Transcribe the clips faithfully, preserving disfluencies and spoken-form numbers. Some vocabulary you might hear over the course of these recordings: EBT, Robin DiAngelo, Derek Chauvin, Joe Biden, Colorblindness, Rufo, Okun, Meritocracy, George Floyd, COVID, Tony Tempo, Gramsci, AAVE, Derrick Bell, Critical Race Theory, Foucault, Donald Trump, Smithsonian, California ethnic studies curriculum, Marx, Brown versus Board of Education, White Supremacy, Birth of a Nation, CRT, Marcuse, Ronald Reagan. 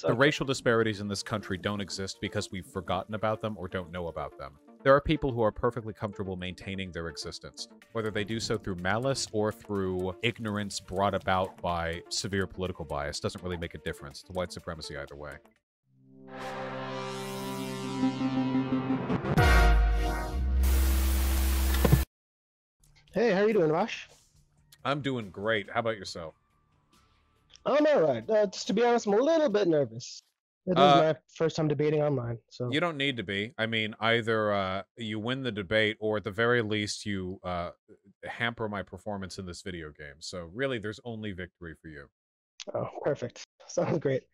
The okay. racial disparities in this country don't exist because we've forgotten about them or don't know about them. There are people who are perfectly comfortable maintaining their existence, whether they do so through malice or through ignorance brought about by severe political bias. Doesn't really make a difference to white supremacy either way. Hey, how are you doing, Rosh? I'm doing great. How about yourself? I'm all right. Uh, just to be honest, I'm a little bit nervous. It was uh, my first time debating online, so you don't need to be. I mean, either uh, you win the debate, or at the very least, you uh, hamper my performance in this video game. So really, there's only victory for you. Oh, perfect. Sounds great.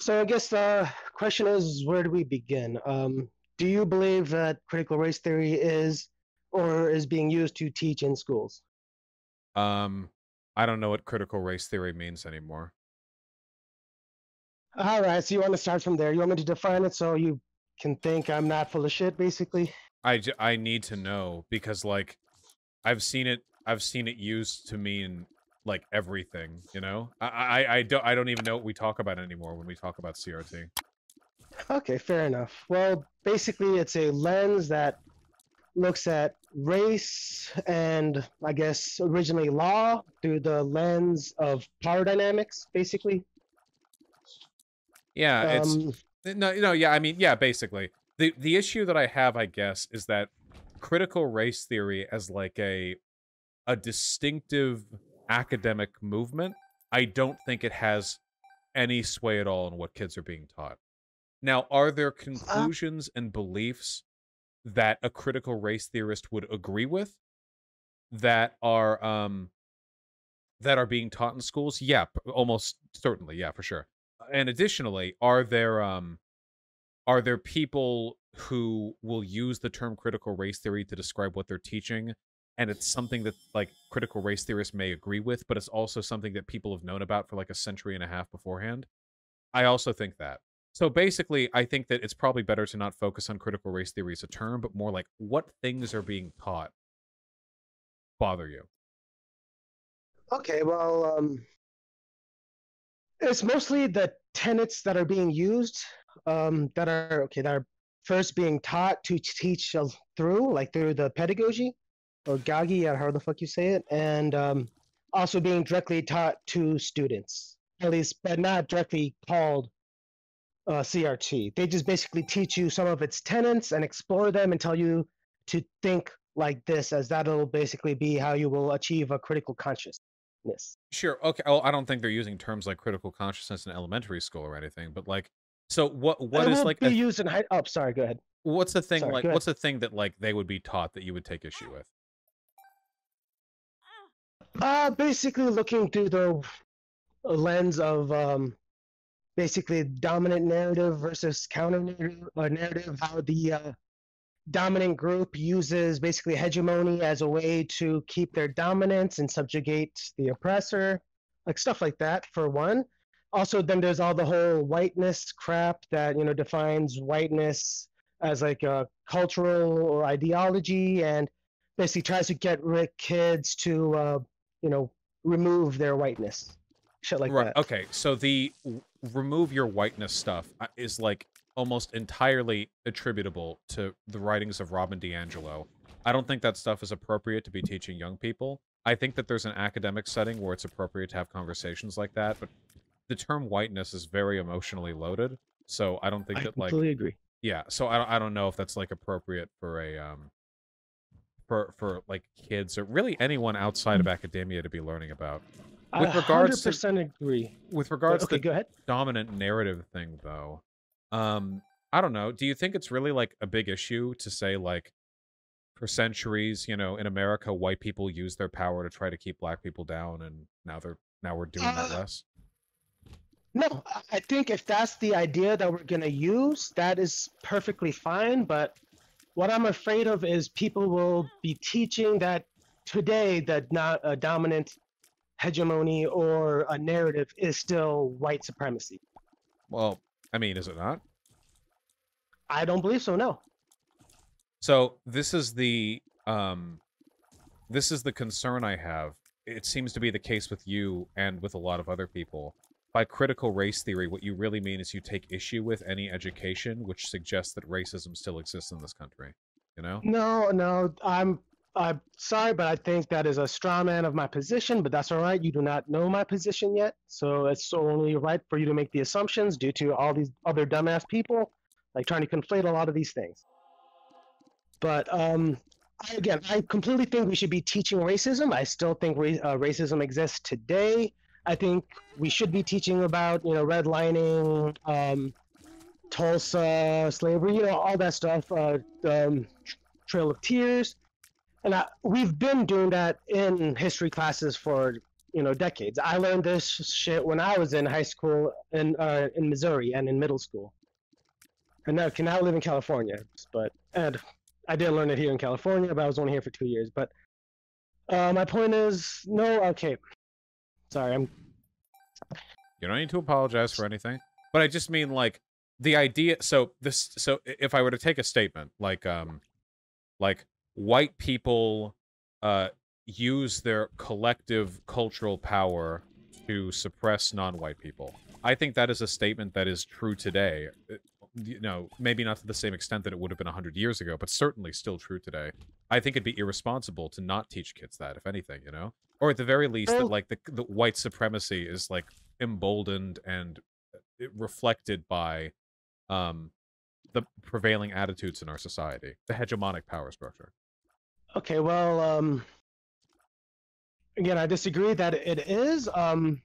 So I guess the question is, where do we begin? Um, do you believe that critical race theory is, or is being used to teach in schools? Um, I don't know what critical race theory means anymore. All right, so you want to start from there. You want me to define it so you can think I'm not full of shit, basically? I, I need to know, because, like, I've seen it I've seen it used to mean, like, everything, you know? I, I, I, don't, I don't even know what we talk about anymore when we talk about C R T. Okay, fair enough. Well, basically, it's a lens that looks at race and, I guess, originally law through the lens of power dynamics, basically. Yeah, it's um, no, no, yeah. I mean, yeah. Basically, the the issue that I have, I guess, is that critical race theory as like a a distinctive academic movement, I don't think it has any sway at all in what kids are being taught. Now, are there conclusions uh, and beliefs that a critical race theorist would agree with that are um that are being taught in schools? Yeah, almost certainly. Yeah, for sure. And additionally, are there um, are there people who will use the term critical race theory to describe what they're teaching, and it's something that, like, critical race theorists may agree with, but it's also something that people have known about for like a century and a half beforehand? I also think that. So basically, I think that it's probably better to not focus on critical race theory as a term, but more like what things are being taught bother you. Okay, well... Um... It's mostly the tenets that are being used, um, that are okay, that are first being taught to teach through, like through the pedagogy, or gagi, or however the fuck you say it, and um, also being directly taught to students, at least, but not directly called uh, C R T. They just basically teach you some of its tenets and explore them and tell you to think like this, as that'll basically be how you will achieve a critical consciousness. Yes. Sure. Okay. Well, I don't think they're using terms like critical consciousness in elementary school or anything, but like, so what? What is like? Be a, used in high. Oh, sorry. Go ahead. What's the thing sorry, like? What's the thing that like they would be taught that you would take issue with? Uh, basically looking through the lens of um, basically dominant narrative versus counter narrative, or narrative, how the uh, dominant group uses basically hegemony as a way to keep their dominance and subjugate the oppressor, like stuff like that, for one. Also, then there's all the whole whiteness crap that, you know, defines whiteness as like a cultural or ideology, and basically tries to get kids to, uh, you know, remove their whiteness, shit like right. that. Okay, so the remove your whiteness stuff is like almost entirely attributable to the writings of Robin DiAngelo. I don't think that stuff is appropriate to be teaching young people. I think that there's an academic setting where it's appropriate to have conversations like that, but the term whiteness is very emotionally loaded, so I don't think I that like... I completely agree. Yeah, so I, I don't know if that's like appropriate for a, um, for, for like kids or really anyone outside of academia to be learning about. With I regards one hundred percent to, agree. With regards okay, to the dominant narrative thing, though, Um, I don't know. Do you think it's really like a big issue to say, like, for centuries, you know, in America, white people used their power to try to keep black people down, and now they're now we're doing uh, that less? No, I think if that's the idea that we're gonna use, that is perfectly fine. But what I'm afraid of is people will be teaching that today that not a dominant hegemony or a narrative is still white supremacy. Well. I mean, is it not? I don't believe so, no. So this is the um this is the concern I have. It seems to be the case with you and with a lot of other people, By critical race theory, what you really mean is you take issue with any education which suggests that racism still exists in this country, you know? No, no, I'm I'm sorry, but I think that is a straw man of my position, but that's all right. You do not know my position yet, so it's only right for you to make the assumptions due to all these other dumbass people, like trying to conflate a lot of these things. But um, I, again, I completely think we should be teaching racism. I still think ra uh, racism exists today. I think we should be teaching about, you know, redlining, um, Tulsa, slavery, you know, all that stuff, uh, um, Trail of Tears. And I, we've been doing that in history classes for, you know, decades. I learned this shit when I was in high school in, uh, in Missouri and in middle school. And now, can now live in California, but and I did learn it here in California, but I was only here for two years. But uh, my point is, no, okay. Sorry, I'm... You don't need to apologize for anything. But I just mean, like, the idea... So, this, so if I were to take a statement, like, um, like white people uh, use their collective cultural power to suppress non-white people. I think that is a statement that is true today. It, you know, maybe not to the same extent that it would have been a hundred years ago, but certainly still true today. I think it'd be irresponsible to not teach kids that, if anything, you know? Or at the very least, that, like, the, the white supremacy is, like, emboldened and reflected by um, the prevailing attitudes in our society, the hegemonic power structure. Okay, well, um, again, I disagree that it is. Um,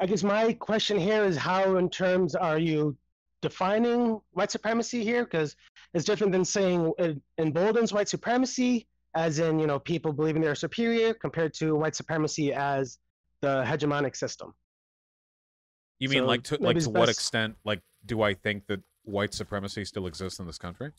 I guess my question here is, how in terms are you defining white supremacy here? Because it's different than saying it emboldens white supremacy, as in, you know, people believing they're superior, compared to white supremacy as the hegemonic system. You mean, so like, to, like, to what extent, like, do I think that white supremacy still exists in this country?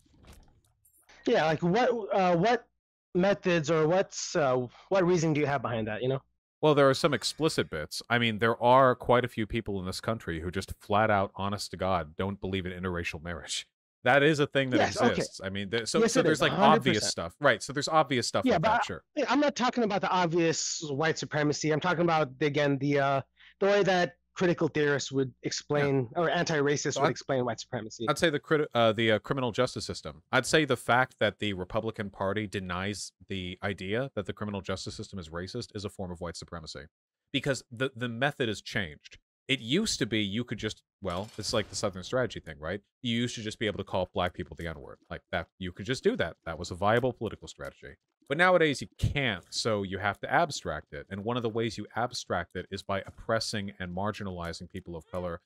Yeah, like, what uh, what methods or what's, uh, what reason do you have behind that, you know? Well, there are some explicit bits. I mean, there are quite a few people in this country who just flat out, honest to God, don't believe in interracial marriage. That is a thing that yes, exists. Okay. I mean, there, so, yes, so there's is, like, one hundred percent. Obvious stuff. Right, so there's obvious stuff. Yeah, like but that, sure. I, I'm not talking about the obvious white supremacy. I'm talking about, again, the uh, the way that critical theorists would explain, yeah. or anti-racists so would I'd, explain white supremacy. I'd say the, crit uh, the uh, criminal justice system. I'd say the fact that the Republican Party denies the idea that the criminal justice system is racist is a form of white supremacy. Because the, the method has changed. It used to be you could just, well, it's like the Southern strategy thing, right? You used to just be able to call black people the N-word. Like, that, you could just do that. That was a viable political strategy. But nowadays you can't, so you have to abstract it. And one of the ways you abstract it is by oppressing and marginalizing people of color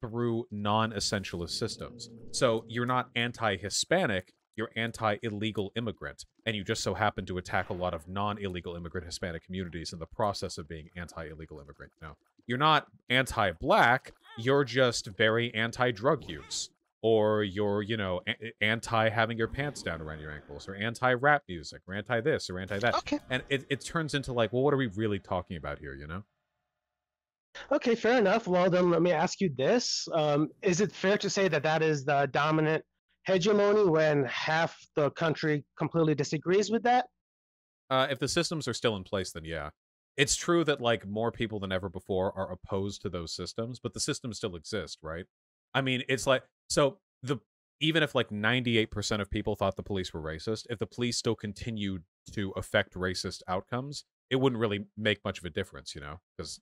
through non-essentialist systems. So you're not anti-Hispanic, you're anti-illegal immigrant. And you just so happen to attack a lot of non-illegal immigrant Hispanic communities in the process of being anti-illegal immigrant now. You're not anti-black, you're just very anti-drug use. Or you're, you know, anti-having your pants down around your ankles, or anti-rap music, or anti-this, or anti-that. Okay. And it, it turns into, like, well, what are we really talking about here, you know? Okay, fair enough. Well, then let me ask you this. Um, is it fair to say that that is the dominant hegemony when half the country completely disagrees with that? Uh, if the systems are still in place, then yeah. It's true that, like, more people than ever before are opposed to those systems, but the systems still exist, right? I mean, it's like, so the even if, like, ninety-eight percent of people thought the police were racist, if the police still continued to affect racist outcomes, it wouldn't really make much of a difference, you know, because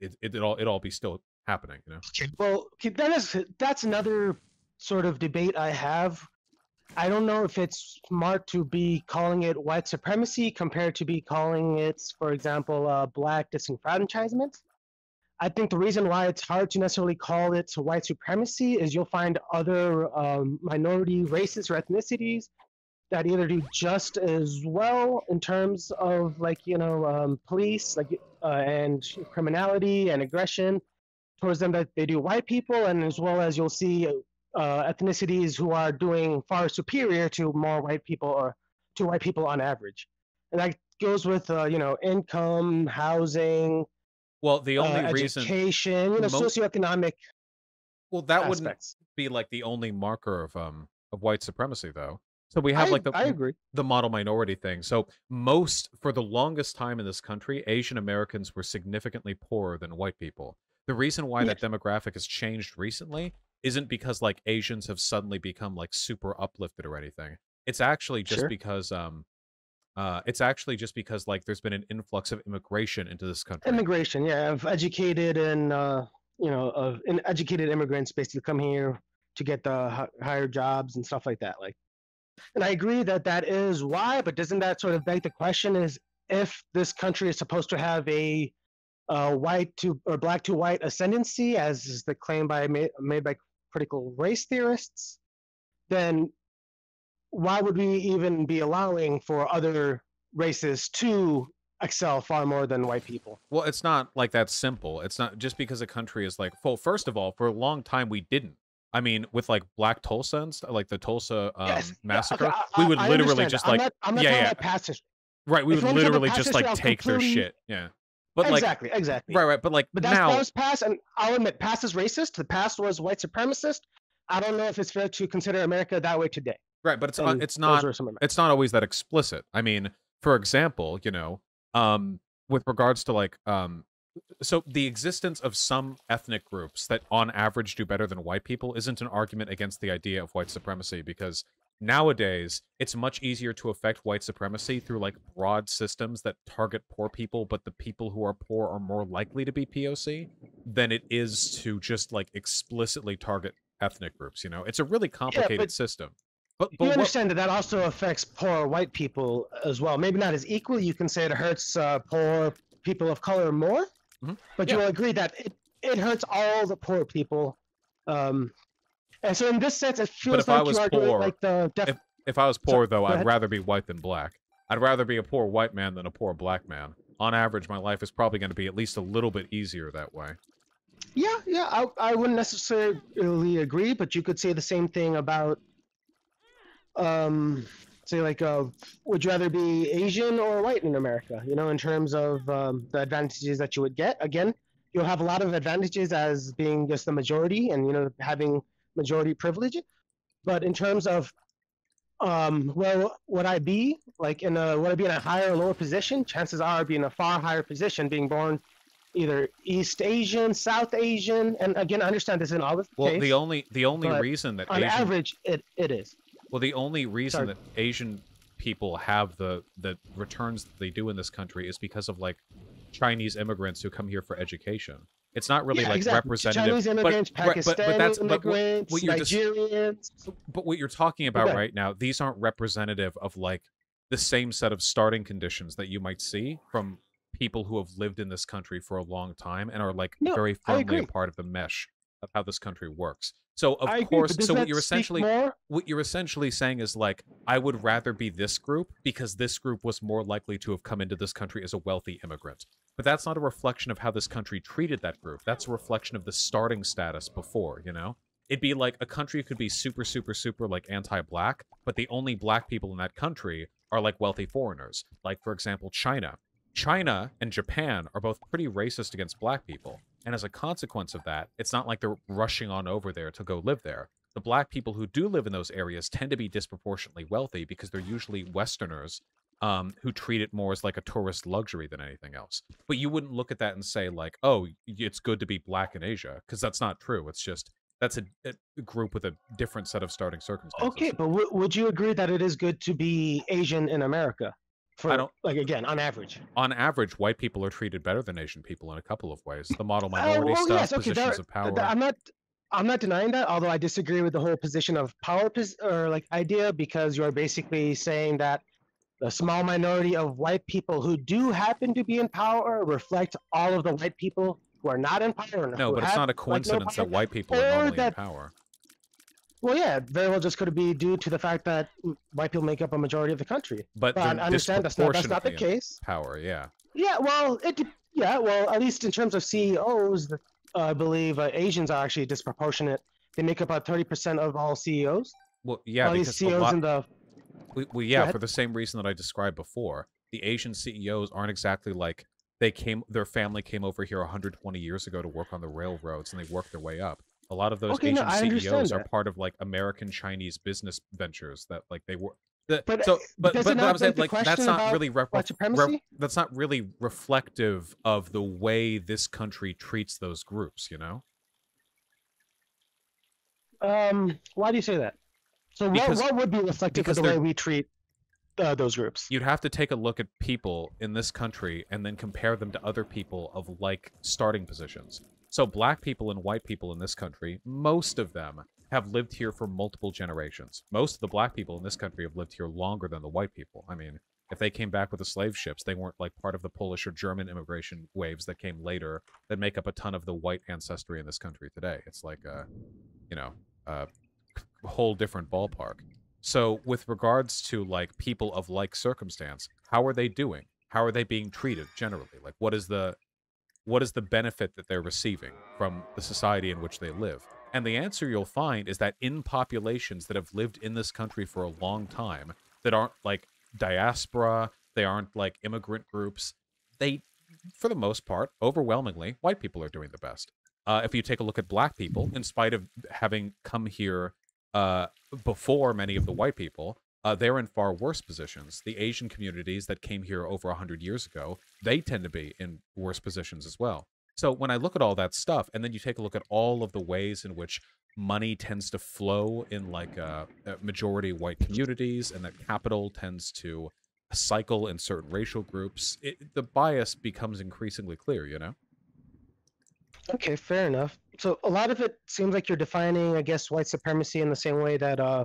it it all it all be still happening, you know. Well, that is that's another sort of debate I have. I don't know if it's smart to be calling it white supremacy compared to be calling it, for example, uh, black disenfranchisement. I think the reason why it's hard to necessarily call it white supremacy is you'll find other um, minority races or ethnicities that either do just as well in terms of, like, you know, um, police, like, uh, and criminality and aggression towards them that they do white people, and as well as you'll see Uh, ethnicities who are doing far superior to more white people or to white people on average, and that goes with uh, you know, income, housing. Well, the only uh, reason education, you know, socioeconomic. Well, that aspects. Wouldn't be, like, the only marker of um of white supremacy, though. So we have I, like the I agree. the model minority thing. So most for the longest time in this country, Asian Americans were significantly poorer than white people. The reason why yeah. that demographic has changed recently isn't because like Asians have suddenly become like super uplifted or anything. It's actually just sure. because um uh it's actually just because like there's been an influx of immigration into this country. Immigration, yeah, of educated and uh you know of and educated immigrants basically come here to get the higher jobs and stuff like that. Like, and I agree that that is why, but doesn't that sort of beg the question is if this country is supposed to have a Uh, white to or black to white ascendancy, as is the claim by made by critical race theorists, then why would we even be allowing for other races to excel far more than white people? Well, it's not like that simple. It's not just because a country is like full. First of all, for a long time we didn't. I mean, with like black Tulsa and stuff, like the Tulsa um, yes. massacre, okay, I, we would I literally understand. just I'm like not, I'm not yeah, yeah. Past history. Right, we if would literally just like take their shit. Yeah. But exactly, like, exactly. Right, right. But like but that's, now, that was past, and I'll admit, past is racist. The past was white supremacist. I don't know if it's fair to consider America that way today. Right, but it's and it's not it's not always that explicit. I mean, for example, you know, um, with regards to like, um, so the existence of some ethnic groups that on average do better than white people isn't an argument against the idea of white supremacy, because nowadays, it's much easier to affect white supremacy through like broad systems that target poor people, but the people who are poor are more likely to be P O C than it is to just like explicitly target ethnic groups. You know, it's a really complicated yeah, but system. But, but you understand that that also affects poor white people as well. Maybe not as equally. You can say it hurts uh, poor people of color more, mm-hmm. but yeah. you'll agree that it, it hurts all the poor people. Um, And so in this sense, it feels like you are doing like the... If, if I was poor, though, I'd rather be white than black. I'd rather be a poor white man than a poor black man. On average, my life is probably going to be at least a little bit easier that way. Yeah, yeah, I, I wouldn't necessarily agree, but you could say the same thing about, um, say, like, uh, would you rather be Asian or white in America, you know, in terms of um, the advantages that you would get. Again, you'll have a lot of advantages as being just the majority and, you know, having... majority privilege, but in terms of um well would I be like in a would I be in a higher or lower position, chances are I'd be in a far higher position being born either East Asian, South Asian, and again I understand this isn't always the well case, the only the only reason that on Asian, average it it is well the only reason Sorry. that Asian people have the the returns that they do in this country is because of like Chinese immigrants who come here for education. It's not really yeah, like exactly. representative. Chinese immigrants, but, Pakistani but, but that's, immigrants, but what, what Nigerians. Just, but what you're talking about okay. right now, these aren't representative of like the same set of starting conditions that you might see from people who have lived in this country for a long time and are like no, very firmly a part of the mesh of how this country works. So of I course, agree, so what you're essentially more? what you're essentially saying is like, I would rather be this group because this group was more likely to have come into this country as a wealthy immigrant. But that's not a reflection of how this country treated that group. That's a reflection of the starting status before, you know? It'd be like a country could be super, super, super, like, anti-black, but the only black people in that country are, like, wealthy foreigners. Like, for example, China. China and Japan are both pretty racist against black people. And as a consequence of that, it's not like they're rushing on over there to go live there. The black people who do live in those areas tend to be disproportionately wealthy because they're usually Westerners Um, who treat it more as like a tourist luxury than anything else. But you wouldn't look at that and say like, oh, it's good to be black in Asia, because that's not true. It's just, that's a, a group with a different set of starting circumstances. Okay, but w would you agree that it is good to be Asian in America? For, I don't, like, again, on average. On average, white people are treated better than Asian people in a couple of ways. The model minority uh, well, stuff, yes, okay, positions there, of power. There, I'm not... I'm not denying that, although I disagree with the whole position of power pos or like idea, because you're basically saying that the small minority of white people who do happen to be in power reflect all of the white people who are not in power. No, but it's not a coincidence that white people are normally in power. Well, yeah, very well just could be due to the fact that white people make up a majority of the country. But I understand that's not, that's not the case. Power, yeah. Yeah, well, it, yeah, well, at least in terms of C E Os, uh, I believe uh, Asians are actually disproportionate. They make up about thirty percent of all C E Os. Well, yeah, all these C E Os in the... We, we, yeah, for the same reason that I described before, the Asian C E Os aren't exactly like they came. Their family came over here one hundred twenty years ago to work on the railroads, and they worked their way up. A lot of those okay, Asian no, C E Os are part of like American Chinese business ventures that like they were The, but so, but, but, but I'm saying, like, that's not really re re that's not really reflective of the way this country treats those groups, you know. Um, why do you say that? So because, what, what would be reflective of the way we treat uh, those groups? You'd have to take a look at people in this country and then compare them to other people of like starting positions. So black people and white people in this country, most of them have lived here for multiple generations. Most of the black people in this country have lived here longer than the white people. I mean, if they came back with the slave ships, they weren't like part of the Polish or German immigration waves that came later that make up a ton of the white ancestry in this country today. It's like a, you know, a whole different ballpark. So with regards to like people of like circumstance, how are they doing? How are they being treated generally? Like what is the, what is the benefit that they're receiving from the society in which they live? And the answer you'll find is that in populations that have lived in this country for a long time, that aren't like diaspora, they aren't like immigrant groups, they, for the most part, overwhelmingly, white people are doing the best. Uh, if you take a look at black people, in spite of having come here uh, before many of the white people, uh, they're in far worse positions. The Asian communities that came here over a hundred years ago, they tend to be in worse positions as well. So when I look at all that stuff, and then you take a look at all of the ways in which money tends to flow in like uh, majority white communities, and that capital tends to cycle in certain racial groups, it, the bias becomes increasingly clear, you know? Okay, fair enough. So a lot of it seems like you're defining, I guess, white supremacy in the same way that uh,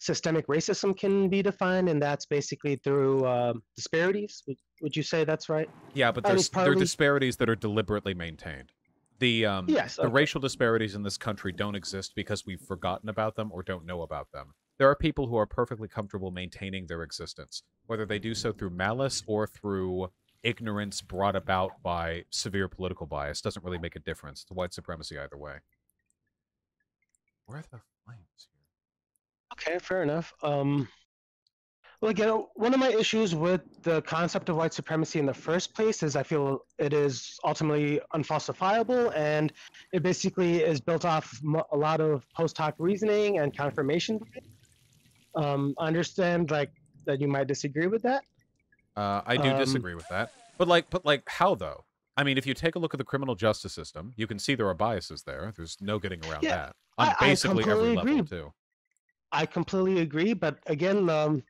systemic racism can be defined, and that's basically through uh, disparities. Would you say that's right? Yeah, but there's, there are disparities that are deliberately maintained. The um, yes, the okay. racial disparities in this country don't exist because we've forgotten about them or don't know about them. There are people who are perfectly comfortable maintaining their existence, whether they do so through malice or through ignorance brought about by severe political bias. Doesn't really make a difference. It's white supremacy either way. Where are the flames? Okay, fair enough. Um, well, again, one of my issues with the concept of white supremacy in the first place is I feel it is ultimately unfalsifiable, and it basically is built off a lot of post hoc reasoning and confirmation. Um, I understand like that you might disagree with that. Uh, I do um, disagree with that, but like, but like, how though? I mean, if you take a look at the criminal justice system, you can see there are biases there. There's no getting around yeah, that on I, basically I every level agree. too. I completely agree, but again, um,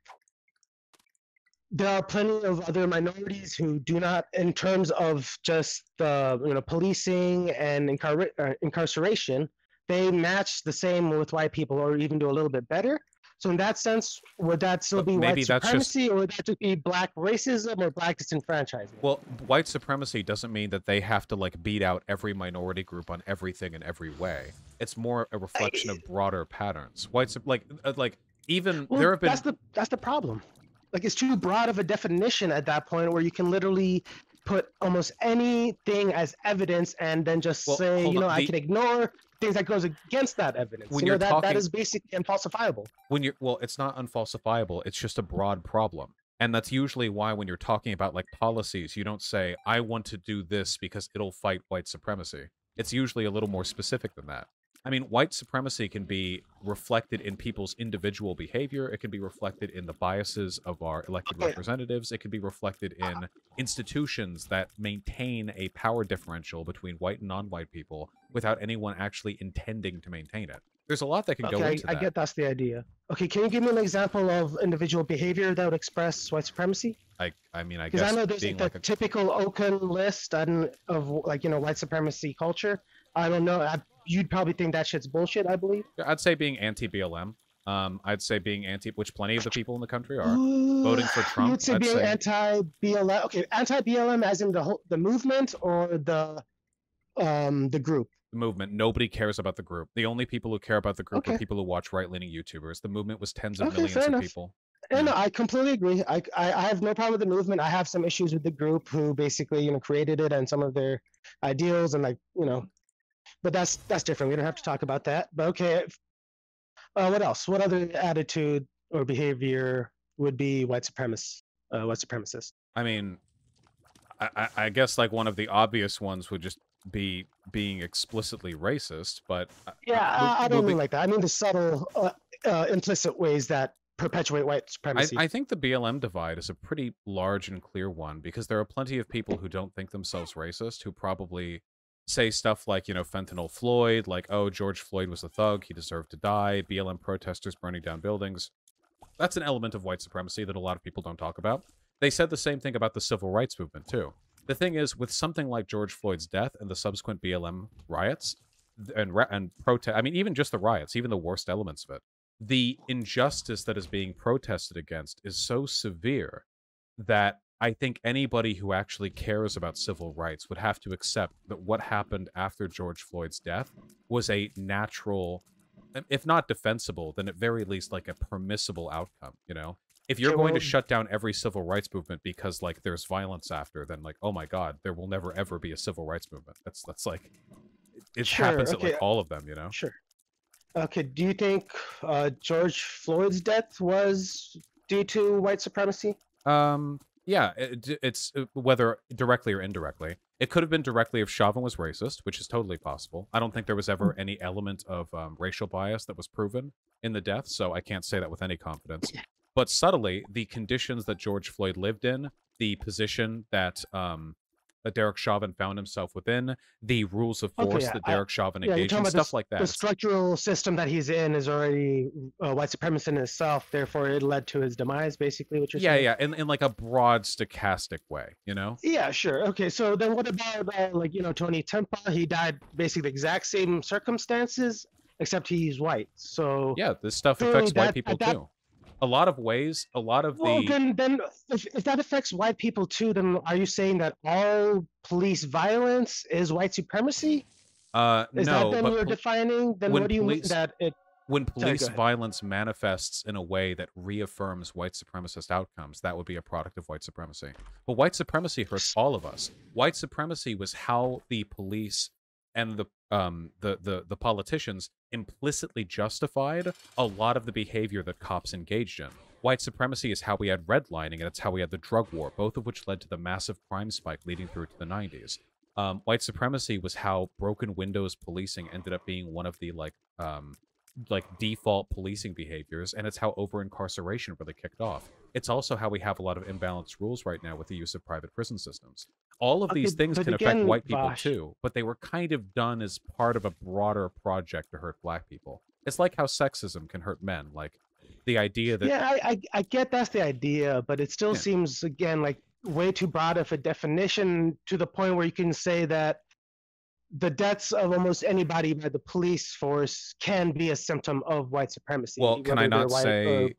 there are plenty of other minorities who do not, in terms of just uh, you know, policing and incar uh, incarceration, they match the same with white people, or even do a little bit better. So in that sense, would that still but be white supremacy, just... or would that be black racism or black disenfranchisement? Well, white supremacy doesn't mean that they have to like beat out every minority group on everything in every way. It's more a reflection I... of broader patterns. White like like even well, there have been that's the that's the problem. Like it's too broad of a definition at that point, where you can literally put almost anything as evidence and then just well, say, you know, the... I can ignore things that goes against that evidence. When you know, that, talking, that is basically unfalsifiable. When you're, well, it's not unfalsifiable. It's just a broad problem. And that's usually why when you're talking about like policies, you don't say, I want to do this because it'll fight white supremacy. It's usually a little more specific than that. I mean, white supremacy can be reflected in people's individual behavior. It can be reflected in the biases of our elected okay. representatives. It can be reflected in institutions that maintain a power differential between white and non-white people without anyone actually intending to maintain it. There's a lot that can okay, go into I, that. I get that's the idea. Okay, can you give me an example of individual behavior that would express white supremacy? I, I mean, I guess because I know there's like, like the a... typical Oaken list and of like, you know, white supremacy culture. I don't know. I, you'd probably think that shit's bullshit, I believe. I'd say being anti-B L M. Um, I'd say being anti, which plenty of the people in the country are, voting for Trump. You'd say I'd being say... anti-B L M. Okay, anti-B L M as in the whole, the movement or the um, the group? The movement. Nobody cares about the group. The only people who care about the group okay. are people who watch right-leaning YouTubers. The movement was tens of okay, millions of enough. people. And yeah. I completely agree. I, I, I have no problem with the movement. I have some issues with the group who basically, you know, created it and some of their ideals and like, you know, but that's that's different. We don't have to talk about that. But okay, uh, what else? What other attitude or behavior would be white supremacist? Uh, white supremacist. I mean, I, I guess like one of the obvious ones would just be being explicitly racist. But yeah, I, I, I don't mean like that. I mean the subtle, uh, uh, implicit ways that perpetuate white supremacy. I, I think the B L M divide is a pretty large and clear one, because there are plenty of people who don't think themselves racist who probably say stuff like, you know, fentanyl Floyd, like, oh, George Floyd was a thug, he deserved to die, B L M protesters burning down buildings. That's an element of white supremacy that a lot of people don't talk about. They said the same thing about the civil rights movement, too. The thing is, with something like George Floyd's death and the subsequent B L M riots and, and protest, I mean, even just the riots, even the worst elements of it, the injustice that is being protested against is so severe that I think anybody who actually cares about civil rights would have to accept that what happened after George Floyd's death was a natural, if not defensible, then at very least like a permissible outcome, you know? If you're going to shut down every civil rights movement because, like, there's violence after, then, like, oh my god, there will never ever be a civil rights movement. That's, that's like, it sure, happens okay. at, like, all of them, you know? Sure. Okay, do you think uh, George Floyd's death was due to white supremacy? Um... Yeah, it, it's whether directly or indirectly. It could have been directly if Chauvin was racist, which is totally possible. I don't think there was ever any element of um, racial bias that was proven in the death, so I can't say that with any confidence. But subtly, the conditions that George Floyd lived in, the position that um, that Derek Chauvin found himself within, the rules of force okay, yeah, that Derek I, Chauvin yeah, engaged in, stuff the, like that. The structural system that he's in is already uh, white supremacist in itself, therefore it led to his demise, basically, what you're yeah, saying? Yeah, yeah, in, in like a broad stochastic way, you know? Yeah, sure. Okay, so then what about, uh, like, you know, Tony Tempo? He died basically the exact same circumstances, except he's white, so... Yeah, this stuff affects that, white people, that, too. A lot of ways, a lot of the... Well, then, then if, if that affects white people too, then are you saying that all police violence is white supremacy? Uh, is no, that then you're defining? Then what do you police, mean that it... When police Sorry, violence manifests in a way that reaffirms white supremacist outcomes, that would be a product of white supremacy. But white supremacy hurts all of us. White supremacy was how the police and the um the, the the politicians implicitly justified a lot of the behavior that cops engaged in. White supremacy is how we had redlining, and it's how we had the drug war, both of which led to the massive crime spike leading through to the nineties. Um, white supremacy was how broken windows policing ended up being one of the like um like default policing behaviors, and it's how over incarceration really kicked off. It's also how we have a lot of imbalanced rules right now with the use of private prison systems. All of okay, these things can again, affect white people gosh. too, but they were kind of done as part of a broader project to hurt black people. It's like how sexism can hurt men, like the idea that yeah i i, I get that's the idea, but it still yeah. seems again like way too broad of a definition, to the point where you can say that the deaths of almost anybody by the police force can be a symptom of white supremacy. Well, can I not say,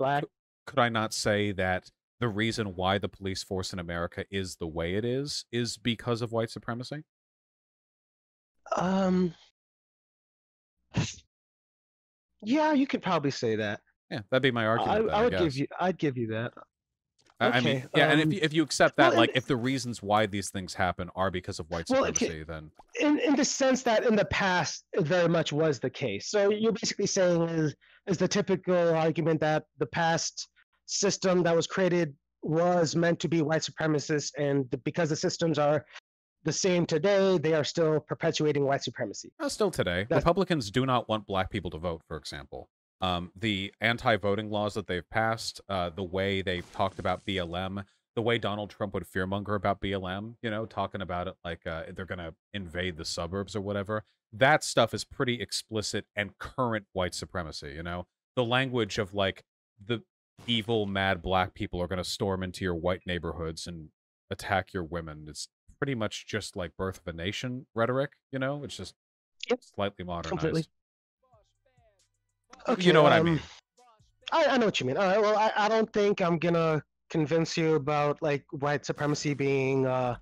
could I not say that the reason why the police force in America is the way it is, is because of white supremacy? Um, yeah, you could probably say that. Yeah, that'd be my argument. I, I would give you, I'd give you that. Okay, I mean, yeah, um, and if you, if you accept that, well, like, in, if the reasons why these things happen are because of white supremacy, well, okay, then... In, in the sense that in the past, it very much was the case. So you're basically saying is, is the typical argument that the past system that was created was meant to be white supremacist, and the, because the systems are the same today, they are still perpetuating white supremacy. Uh, still today. That's Republicans do not want black people to vote, for example. Um, the anti-voting laws that they've passed, uh, the way they've talked about B L M, the way Donald Trump would fearmonger about B L M, you know, talking about it like uh, they're going to invade the suburbs or whatever, that stuff is pretty explicit and current white supremacy, you know? The language of, like, the evil, mad black people are going to storm into your white neighborhoods and attack your women. It's pretty much just, like, Birth of a Nation rhetoric, you know? It's just yep. slightly modernized. Completely. Okay, you know what um, I mean. I, I know what you mean. All right. Well, I, I don't think I'm gonna convince you about like white supremacy being uh,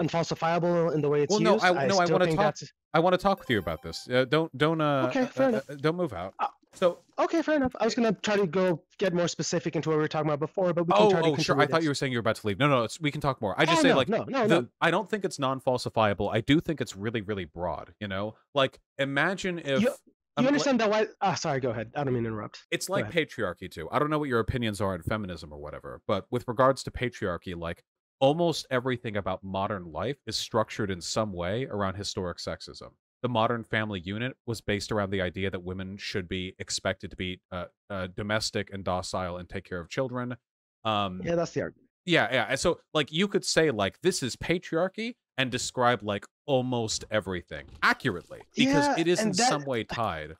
unfalsifiable in the way it's well, used. Well, no, I, I no, I want to talk. That's... I want to talk with you about this. Uh, don't don't uh, okay, fair uh, enough. Uh, don't move out. Uh, so okay, fair enough. I was gonna try to go get more specific into what we were talking about before, but we can oh, try to oh, sure. I this. thought you were saying you were about to leave. No, no, it's, we can talk more. I just oh, say no, like no, no, the, no. I don't think it's non-falsifiable. I do think it's really, really broad. You know, like imagine if. You... You understand that why... Oh, sorry, go ahead. I don't mean to interrupt. It's like patriarchy, too. I don't know what your opinions are on feminism or whatever, but with regards to patriarchy, like, almost everything about modern life is structured in some way around historic sexism. the modern family unit was based around the idea that women should be expected to be uh, uh, domestic and docile and take care of children. Um, yeah, that's the argument. Yeah, yeah. And so, like, you could say, like, this is patriarchy and describe, like, almost everything accurately, because yeah, it is in that, some way tied.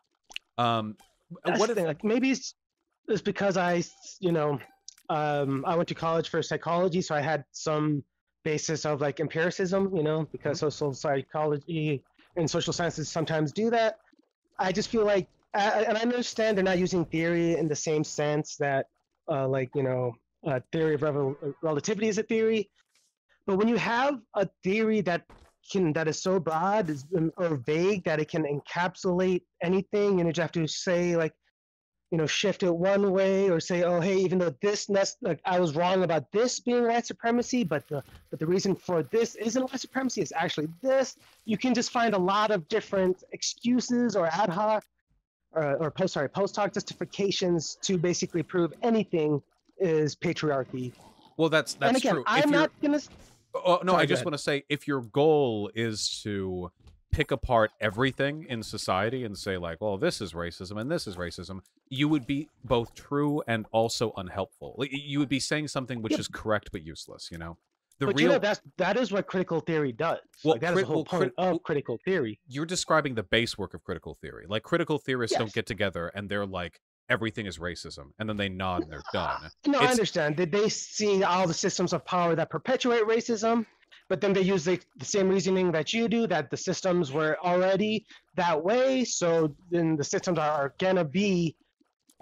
Um, what the thing, like, maybe it's, it's because I, you know, um, I went to college for psychology, so I had some basis of, like, empiricism, you know, because mm-hmm. social psychology and social sciences sometimes do that. I just feel like, I, and I understand they're not using theory in the same sense that, uh, like, you know, uh, theory of rel relativity is a theory. But when you have a theory that can, that is so broad is, or vague that it can encapsulate anything, and you just have to say, like, you know, shift it one way, or say, oh, hey, even though this, like, I was wrong about this being white supremacy, but the but the reason for this isn't white supremacy, it's actually this. You can just find a lot of different excuses or ad hoc, or, or post, sorry, post hoc justifications to basically prove anything is patriarchy. Well, that's that's and again, true. I'm not gonna. Oh no, sorry, I just want to say, if your goal is to pick apart everything in society and say, like, well, this is racism and this is racism, you would be both true and also unhelpful. Like, you would be saying something which yeah. is correct but useless, you know? The but real... you know, that's, that is what critical theory does. Well, like, that is the whole point of critical theory. You're describing the base work of critical theory. Like, critical theorists yes. don't get together and they're like, everything is racism, and then they nod and they're done. No, it's... I understand. They, they see all the systems of power that perpetuate racism, but then they use the, the same reasoning that you do, that the systems were already that way, so then the systems are, are gonna be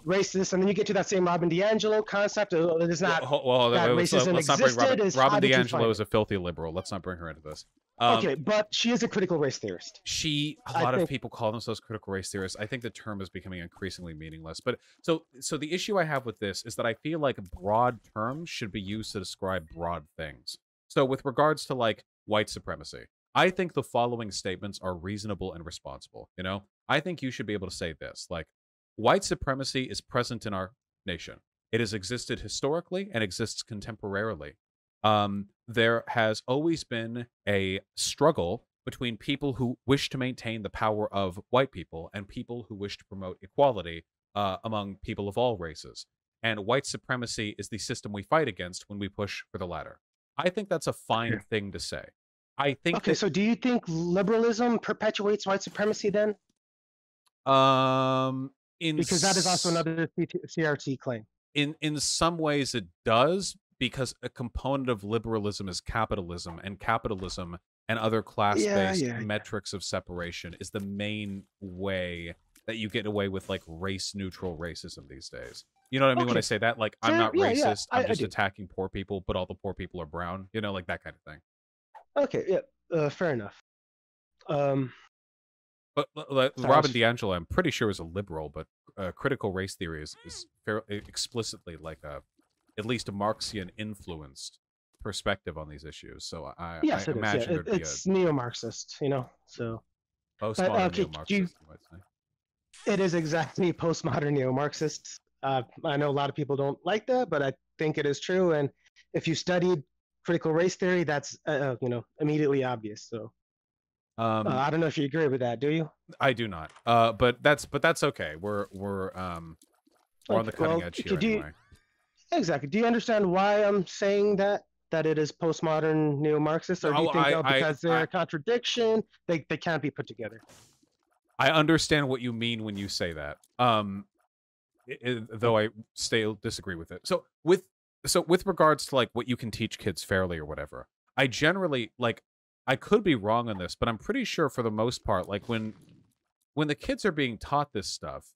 racist, and then you get to that same Robin DiAngelo concept. It is not well, well, that well, racism so, let's not bring Robin, Robin DiAngelo is a filthy liberal. Let's not bring her into this. Um, okay, but she is a critical race theorist. She, a lot I of think, people call themselves critical race theorists. I think the term is becoming increasingly meaningless. But so, so the issue I have with this is that I feel like broad terms should be used to describe broad things. So with regards to, like, white supremacy, I think the following statements are reasonable and responsible. You know, I think you should be able to say this, like, white supremacy is present in our nation. It has existed historically and exists contemporarily. Um, there has always been a struggle between people who wish to maintain the power of white people and people who wish to promote equality uh, among people of all races. And white supremacy is the system we fight against when we push for the latter. I think that's a fine yeah. thing to say. I think. Okay, so do you think liberalism perpetuates white supremacy then? Um, in because that is also another C R T claim. In in some ways, it does, because a component of liberalism is capitalism, and capitalism and other class-based yeah, yeah, metrics yeah. of separation is the main way that you get away with, like, race-neutral racism these days. You know what I mean okay. when I say that? Like, I'm yeah, not yeah, racist. Yeah. I, I'm just attacking poor people, but all the poor people are brown. You know, like, that kind of thing. Okay, yeah, uh, fair enough. Um, but like, Robin DiAngelo, I'm pretty sure, is a liberal, but uh, critical race theory is, is fairly explicitly, like, a at least a Marxian influenced perspective on these issues. So I, yes, I it imagine is, yeah. it, there'd it's be a neo-Marxist, you know. So postmodern okay, neo-Marxist, you might say. It is exactly postmodern neo-Marxist. Uh, I know a lot of people don't like that, but I think it is true. And if you studied critical race theory, that's uh, you know immediately obvious. So um, uh, I don't know if you agree with that, do you? I do not. Uh, but that's but that's okay. We're we're um, we're okay, on the cutting well, edge here anyway. You, exactly. Do you understand why I'm saying that that it is postmodern neo-Marxist, or do you oh, think I, oh, because I, they're I, a contradiction, they they can't be put together? I understand what you mean when you say that. Um. It, though I still disagree with it. So with so with regards to, like, what you can teach kids fairly or whatever, I generally, like, I could be wrong on this, but I'm pretty sure for the most part, like, when when the kids are being taught this stuff,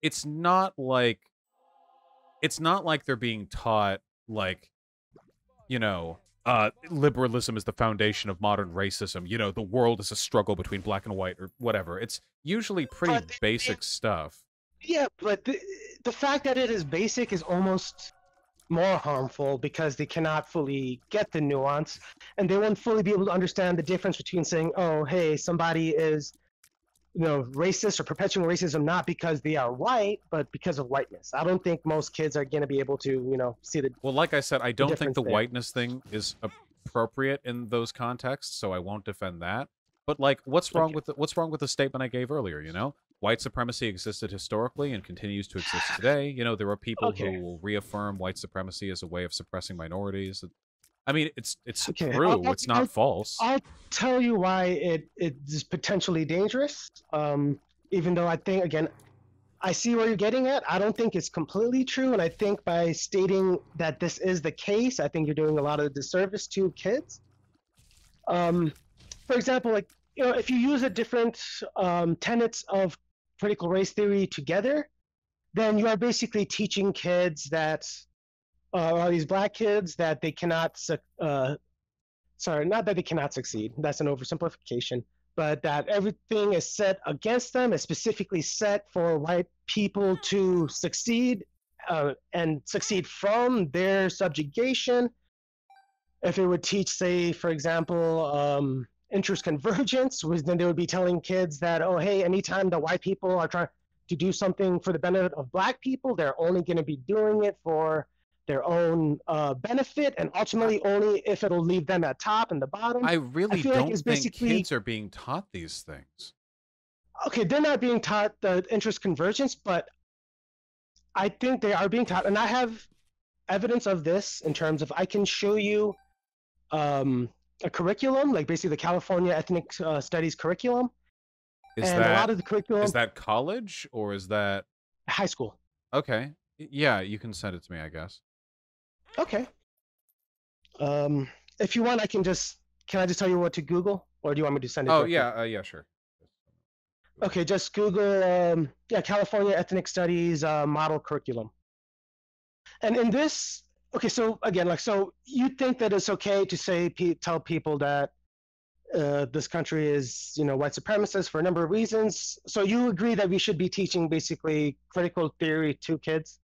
it's not like it's not like they're being taught, like, you know, uh, liberalism is the foundation of modern racism. You know, the world is a struggle between black and white or whatever. It's usually pretty basic stuff. Yeah, but the, the fact that it is basic is almost more harmful, because they cannot fully get the nuance, and they won't fully be able to understand the difference between saying, oh, hey, somebody is, you know, racist or perpetuating racism not because they are white, but because of whiteness. I don't think most kids are going to be able to, you know, see the Well, like I said, I don't think the there. whiteness thing is appropriate in those contexts, so I won't defend that. But like, what's wrong with the, what's wrong with the statement I gave earlier? You know, white supremacy existed historically and continues to exist today. You know, there are people okay. who will reaffirm white supremacy as a way of suppressing minorities. I mean, it's it's okay. true. I'll, it's I'll, not I'll, false. I'll tell you why it it is potentially dangerous. Um, even though I think, again, I see where you're getting at. I don't think it's completely true, and I think by stating that this is the case, I think you're doing a lot of disservice to kids. Um, for example, like you know, if you use a different um, tenets of critical race theory together, then you are basically teaching kids that, uh, or these black kids, that they cannot, su uh, sorry, not that they cannot succeed. That's an oversimplification. But that everything is set against them, is specifically set for white people to succeed uh, and succeed from their subjugation. If it would teach, say, for example, um, interest convergence, was then they would be telling kids that, oh, hey, anytime the white people are trying to do something for the benefit of black people, they're only going to be doing it for their own uh, benefit, and ultimately only if it'll leave them at top and the bottom. I really I don't like think kids are being taught these things. Okay, they're not being taught the interest convergence, but I think they are being taught, and I have evidence of this in terms of I can show you um, a curriculum, like basically the California ethnic uh, studies curriculum. Is and that, a lot of the curriculum, is that college or is that? High school. Okay. Yeah, you can send it to me, I guess. Okay. Um, if you want, I can just, can I just tell you what to Google? Or do you want me to send it? Oh, yeah, uh, yeah, sure. Okay, just Google, um, yeah, California Ethnic Studies uh, Model Curriculum. And in this, okay, so again, like, so you think that it's okay to say, pe tell people that uh, this country is, you know, white supremacist for a number of reasons. So you agree that we should be teaching basically critical theory to kids?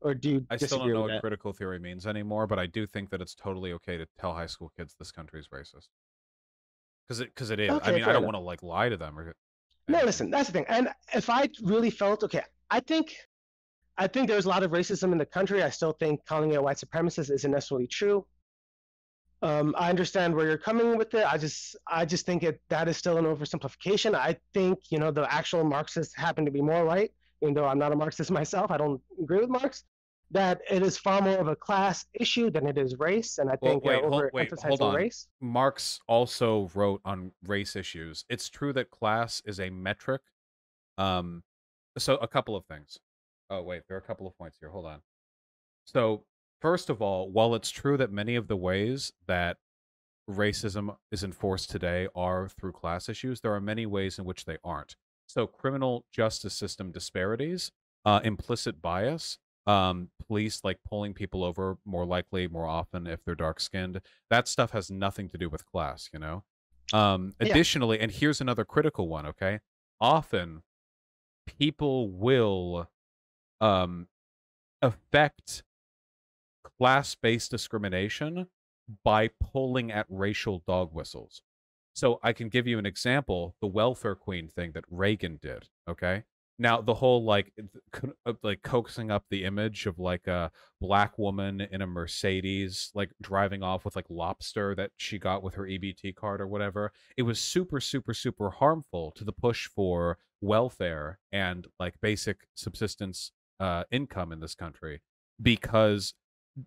Or do you I still don't know what that? critical theory means anymore, but I do think that it's totally okay to tell high school kids this country is racist. Because it, cause it is. Okay, I mean, I don't want to like lie to them. Or, no, listen, that's the thing. And if I really felt, okay, I think, I think there's a lot of racism in the country. I still think calling it white supremacist isn't necessarily true. Um, I understand where you're coming with it. I just, I just think it, that is still an oversimplification. I think, you know, the actual Marxists happen to be more right. Even though I'm not a Marxist myself, I don't agree with Marx, that it is far more of a class issue than it is race, and I think well, wait, uh, hold, wait, hold on. race. Marx also wrote on race issues. It's true that class is a metric. Um, so a couple of things. Oh, wait, there are a couple of points here. Hold on. So first of all, while it's true that many of the ways that racism is enforced today are through class issues, there are many ways in which they aren't. So criminal justice system disparities, uh, implicit bias, um, police like pulling people over more likely, more often if they're dark-skinned, that stuff has nothing to do with class, you know? Um, additionally, yeah. and here's another critical one, okay? Often, people will um, affect class-based discrimination by pulling at racial dog whistles. So I can give you an example, the welfare queen thing that Reagan did, okay? Now, the whole, like, like coaxing up the image of, like, a black woman in a Mercedes, like, driving off with, like, lobster that she got with her E B T card or whatever, it was super, super, super harmful to the push for welfare and, like, basic subsistence uh, income in this country because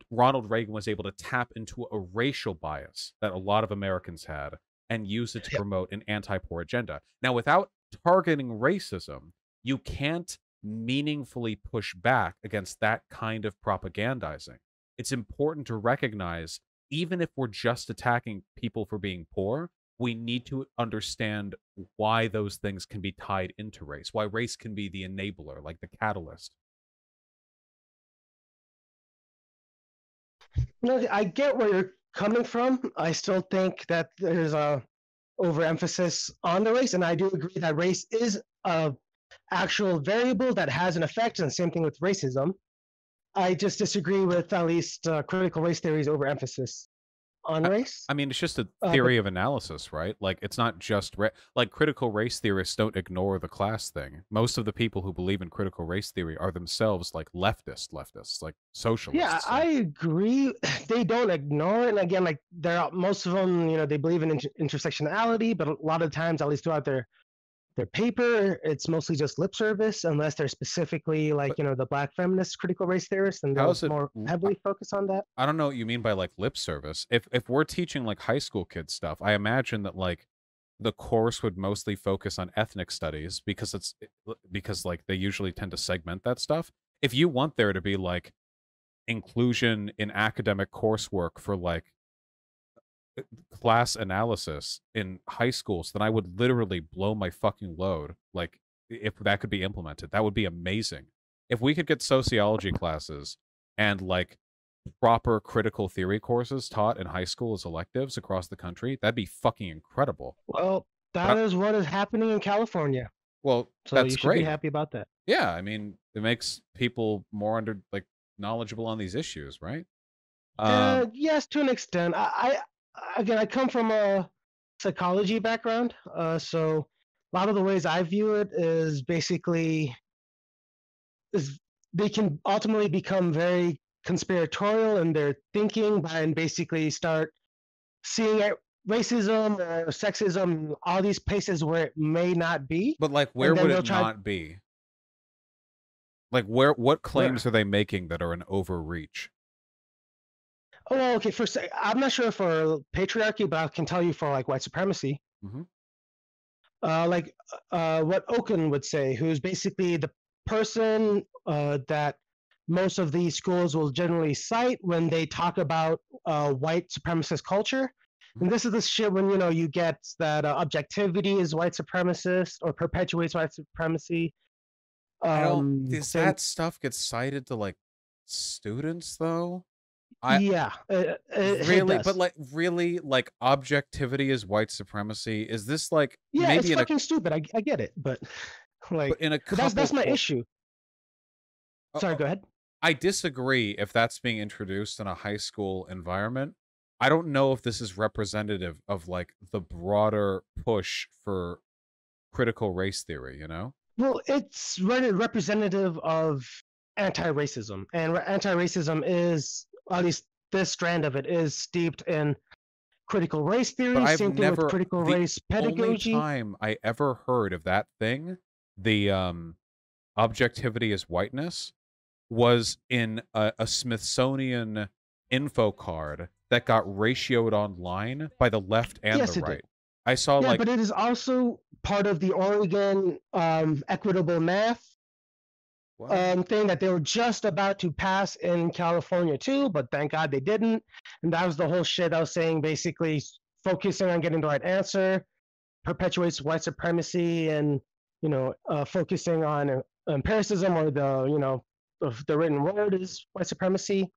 Ronald Reagan was able to tap into a racial bias that a lot of Americans had and use it to promote an anti-poor agenda. Now, without targeting racism, you can't meaningfully push back against that kind of propagandizing. It's important to recognize, even if we're just attacking people for being poor, we need to understand why those things can be tied into race, why race can be the enabler, like the catalyst. No, I get where you're coming from. I still think that there's a overemphasis on the race, and I do agree that race is a actual variable that has an effect, and the same thing with racism. I just disagree with at least uh, critical race theory's overemphasis on race. I, I mean, it's just a theory uh, of analysis, right? Like, it's not just ra like critical race theorists don't ignore the class thing. Most of the people who believe in critical race theory are themselves like leftist leftists, like socialists. Yeah, so. I agree. They don't ignore it. And again, like they're all, most of them, you know, they believe in inter intersectionality, but a lot of times, at least throughout their their paper, it's mostly just lip service, unless they're specifically like, you know, the black feminist critical race theorists, and they're more heavily focused on that. I don't know what you mean by like lip service. If if we're teaching like high school kids stuff, I imagine that like the course would mostly focus on ethnic studies because it's because like they usually tend to segment that stuff. If you want there to be like inclusion in academic coursework for like class analysis in high schools, then I would literally blow my fucking load. Like, if that could be implemented, that would be amazing. If we could get sociology classes and like proper critical theory courses taught in high school as electives across the country, that'd be fucking incredible. Well, that is what is happening in California. Well, so that's you should great. Be happy about that. Yeah, I mean, it makes people more under like knowledgeable on these issues, right? Uh, um, yes, to an extent. I. I Again, I come from a psychology background, uh, so a lot of the ways I view it is basically is they can ultimately become very conspiratorial in their thinking by and basically start seeing racism or sexism, all these places where it may not be. But like, where would it not be? Like, where? What claims are they making that are an overreach? Well, okay, for I'm not sure for patriarchy, but I can tell you for like white supremacy, mm-hmm. uh, like uh, what Okun would say, who's basically the person uh, that most of these schools will generally cite when they talk about uh, white supremacist culture. Mm-hmm. And this is the shit when, you know, you get that uh, objectivity is white supremacist or perpetuates white supremacy. Um, I don't, is and, that stuff gets cited to like students though? I, yeah, it, it, really, it but like, really, like objectivity is white supremacy. Is this like? Yeah, maybe it's fucking a, stupid. I I get it, but like, but in a couple, that's that's my issue. Sorry, uh, go ahead. I disagree if that's being introduced in a high school environment. I don't know if this is representative of like the broader push for critical race theory. You know, well, it's representative of anti-racism, and anti-racism is. At least this strand of it is steeped in critical race theory. But I've same thing never, with critical the race pedagogy. Only time I ever heard of that thing, the um, objectivity is whiteness, was in a, a Smithsonian info card that got ratioed online by the left and yes, the right. Did. I saw yeah, like, but it is also part of the Oregon um, equitable math. Um, thing that they were just about to pass in California too, but thank God they didn't. And that was the whole shit I was saying, basically focusing on getting the right answer perpetuates white supremacy, and you know, uh, focusing on empiricism or the you know the written word is white supremacy.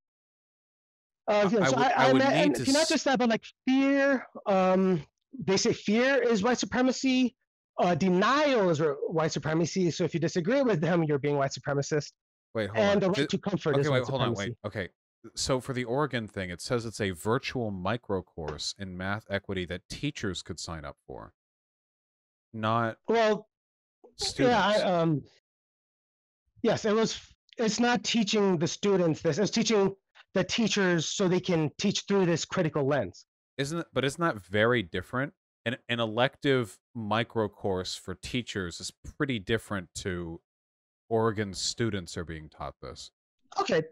Uh, you know, I so would, I, I would and, need and to not just that, but like fear. Um, they say fear is white supremacy. Uh, denial is white supremacy. So if you disagree with them, you're being white supremacist. Wait, hold and on. And the right Just, to comfort okay, is wait, white hold supremacy. On, wait. Okay. So for the Oregon thing, it says it's a virtual micro course in math equity that teachers could sign up for. Not well. Students. Yeah. I, um. Yes, it was. It's not teaching the students this. It's teaching the teachers so they can teach through this critical lens. Isn't it? But isn't that very different? An, an elective micro course for teachers is pretty different to Oregon students are being taught this. Okay,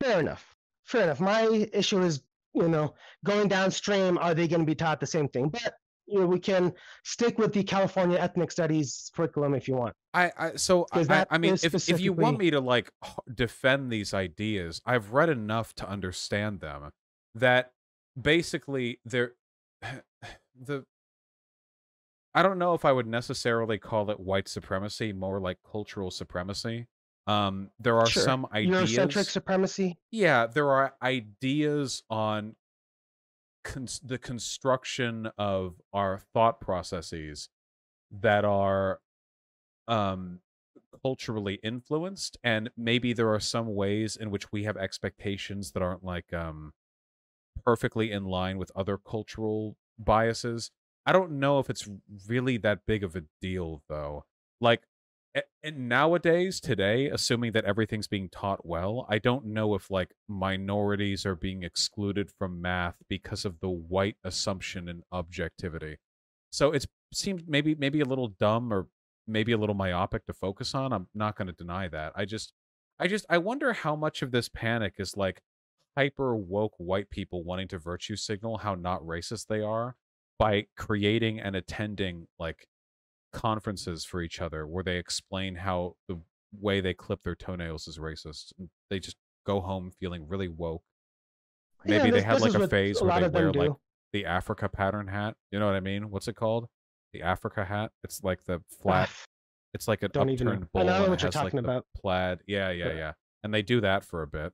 fair enough. Fair enough. My issue is, you know, going downstream, are they going to be taught the same thing? But, you know, we can stick with the California ethnic studies curriculum if you want. I, I So, I, I mean, if, specifically... if you want me to, like, defend these ideas, I've read enough to understand them that basically they're... the. I don't know if I would necessarily call it white supremacy, more like cultural supremacy. Um, there are sure. some ideas... Eurocentric supremacy? Yeah, there are ideas on cons the construction of our thought processes that are um, culturally influenced, and maybe there are some ways in which we have expectations that aren't like um, perfectly in line with other cultural biases. I don't know if it's really that big of a deal, though. Like, and nowadays, today, assuming that everything's being taught well, I don't know if, like, minorities are being excluded from math because of the white assumption and objectivity. So it seems maybe maybe a little dumb or maybe a little myopic to focus on. I'm not going to deny that. I just, I just, I wonder how much of this panic is, like, hyper-woke white people wanting to virtue signal how not racist they are by creating and attending, like, conferences for each other where they explain how the way they clip their toenails is racist. They just go home feeling really woke. Maybe yeah, this, they have like a phase a where they wear do. like the Africa pattern hat. You know what I mean? What's it called? The Africa hat. It's like the flat. It's like an Don't upturned even, bowl. I know what you're talking like about. Plaid. Yeah, yeah, yeah, yeah. And they do that for a bit,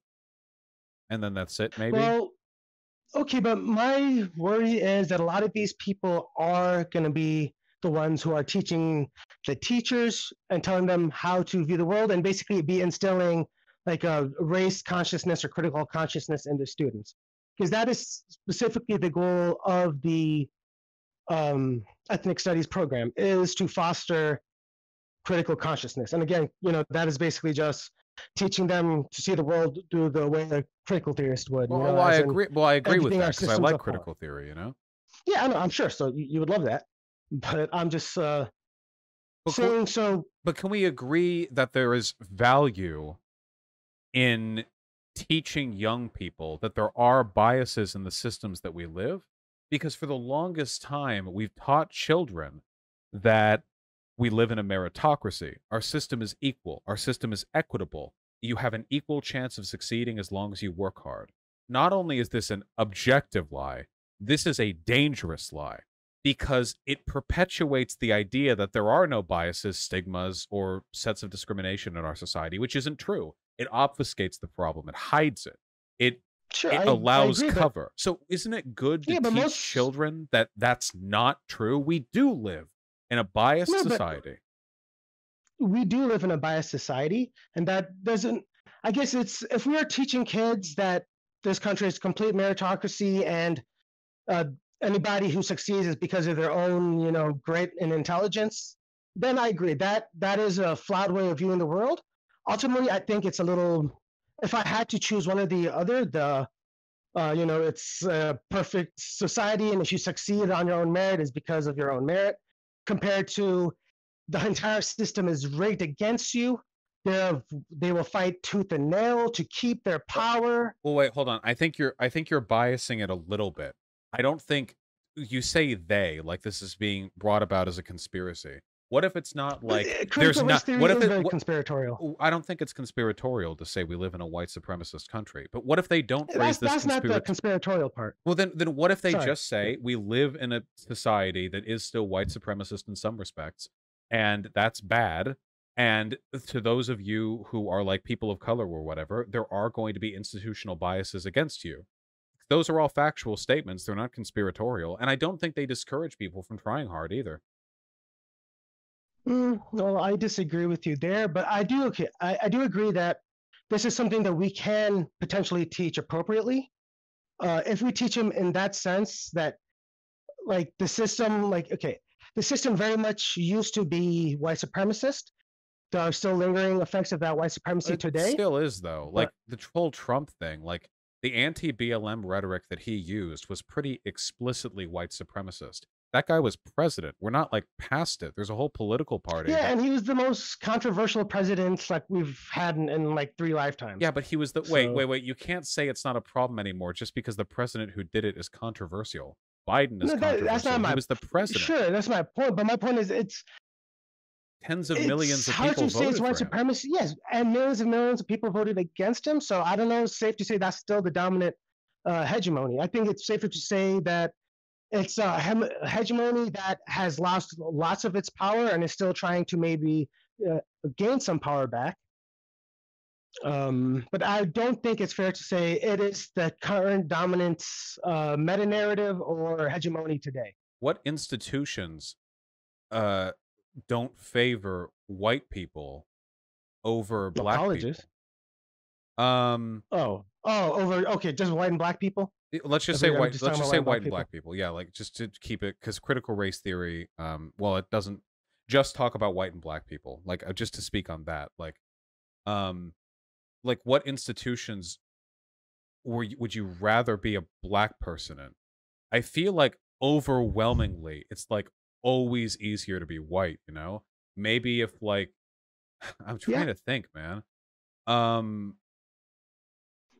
and then that's it. Maybe. Well, okay, but my worry is that a lot of these people are going to be the ones who are teaching the teachers and telling them how to view the world, and basically be instilling like a race consciousness or critical consciousness into students. Because that is specifically the goal of the um, ethnic studies program, is to foster critical consciousness. And again, you know, that is basically just teaching them to see the world through the way a critical theorist would. Well, you know, well I agree. Well, I agree with that because I like critical theory, you know? Yeah, I know, I'm sure. So you, you would love that. But I'm just uh, but saying can, so. But can we agree that there is value in teaching young people that there are biases in the systems that we live? Because for the longest time, we've taught children that we live in a meritocracy. Our system is equal. Our system is equitable. You have an equal chance of succeeding as long as you work hard. Not only is this an objective lie, this is a dangerous lie, because it perpetuates the idea that there are no biases, stigmas, or sets of discrimination in our society, which isn't true. It obfuscates the problem. It hides it. It, sure, it I, allows I agree, cover. But... So isn't it good to yeah, teach most... children that that's not true? We do live in a biased no, society. We do live in a biased society, and that doesn't... I guess it's... If we are teaching kids that this country is complete meritocracy and... Uh, anybody who succeeds is because of their own, you know, grit and intelligence, then I agree. That that is a flawed way of viewing the world. Ultimately, I think it's a little, if I had to choose one or the other, the, uh, you know, it's a perfect society, and if you succeed on your own merit is because of your own merit, compared to the entire system is rigged against you. They're, they will fight tooth and nail to keep their power. Well, wait, hold on. I think you're, I think you're biasing it a little bit. I don't think you say they, like this is being brought about as a conspiracy. What if it's not like critical there's not what if it's conspiratorial? I don't think it's conspiratorial to say we live in a white supremacist country. But what if they don't raise that's, this that's conspirator- not the conspiratorial part. Well, then then what if they Sorry. just say we live in a society that is still white supremacist in some respects, and that's bad. And to those of you who are like people of color or whatever, there are going to be institutional biases against you. Those are all factual statements. They're not conspiratorial. And I don't think they discourage people from trying hard either. Mm, well, I disagree with you there, but I do, okay, I, I do agree that this is something that we can potentially teach appropriately. Uh, if we teach them in that sense that, like, the system, like, okay, the system very much used to be white supremacist. There are still lingering effects of that white supremacy it today. It still is, though. Like, but, the whole Trump thing, like, the anti-B L M rhetoric that he used was pretty explicitly white supremacist. That guy was president. We're not like past it. There's a whole political party. Yeah, that... and he was the most controversial president like we've had in, in like three lifetimes. Yeah, but he was the... So... Wait, wait, wait. You can't say it's not a problem anymore just because the president who did it is controversial. Biden is no, that, controversial. That's not my... He was the president. Sure, that's my point. But my point is it's... Tens of it's millions of people voted for him. It's hard to say it's white supremacy, yes, and millions and millions of people voted against him. So I don't know. It's safe to say that's still the dominant uh, hegemony. I think it's safer to say that it's a hegemony that has lost lots of its power and is still trying to maybe uh, gain some power back. Um, but I don't think it's fair to say it is the current dominant uh, meta-narrative or hegemony today. What institutions... Uh... don't favor white people over black colleges. people. Um. Oh. Oh. Over. Okay. Just white and black people. Let's just say white. Just let's just say white and black people. Yeah, like just to keep it, because critical race theory, um, well, it doesn't just talk about white and black people. Like just to speak on that, like, um, like what institutions were would you rather be a black person in? I feel like overwhelmingly, it's like always easier to be white. You know, maybe if like, I'm trying yeah. to think, man. Um,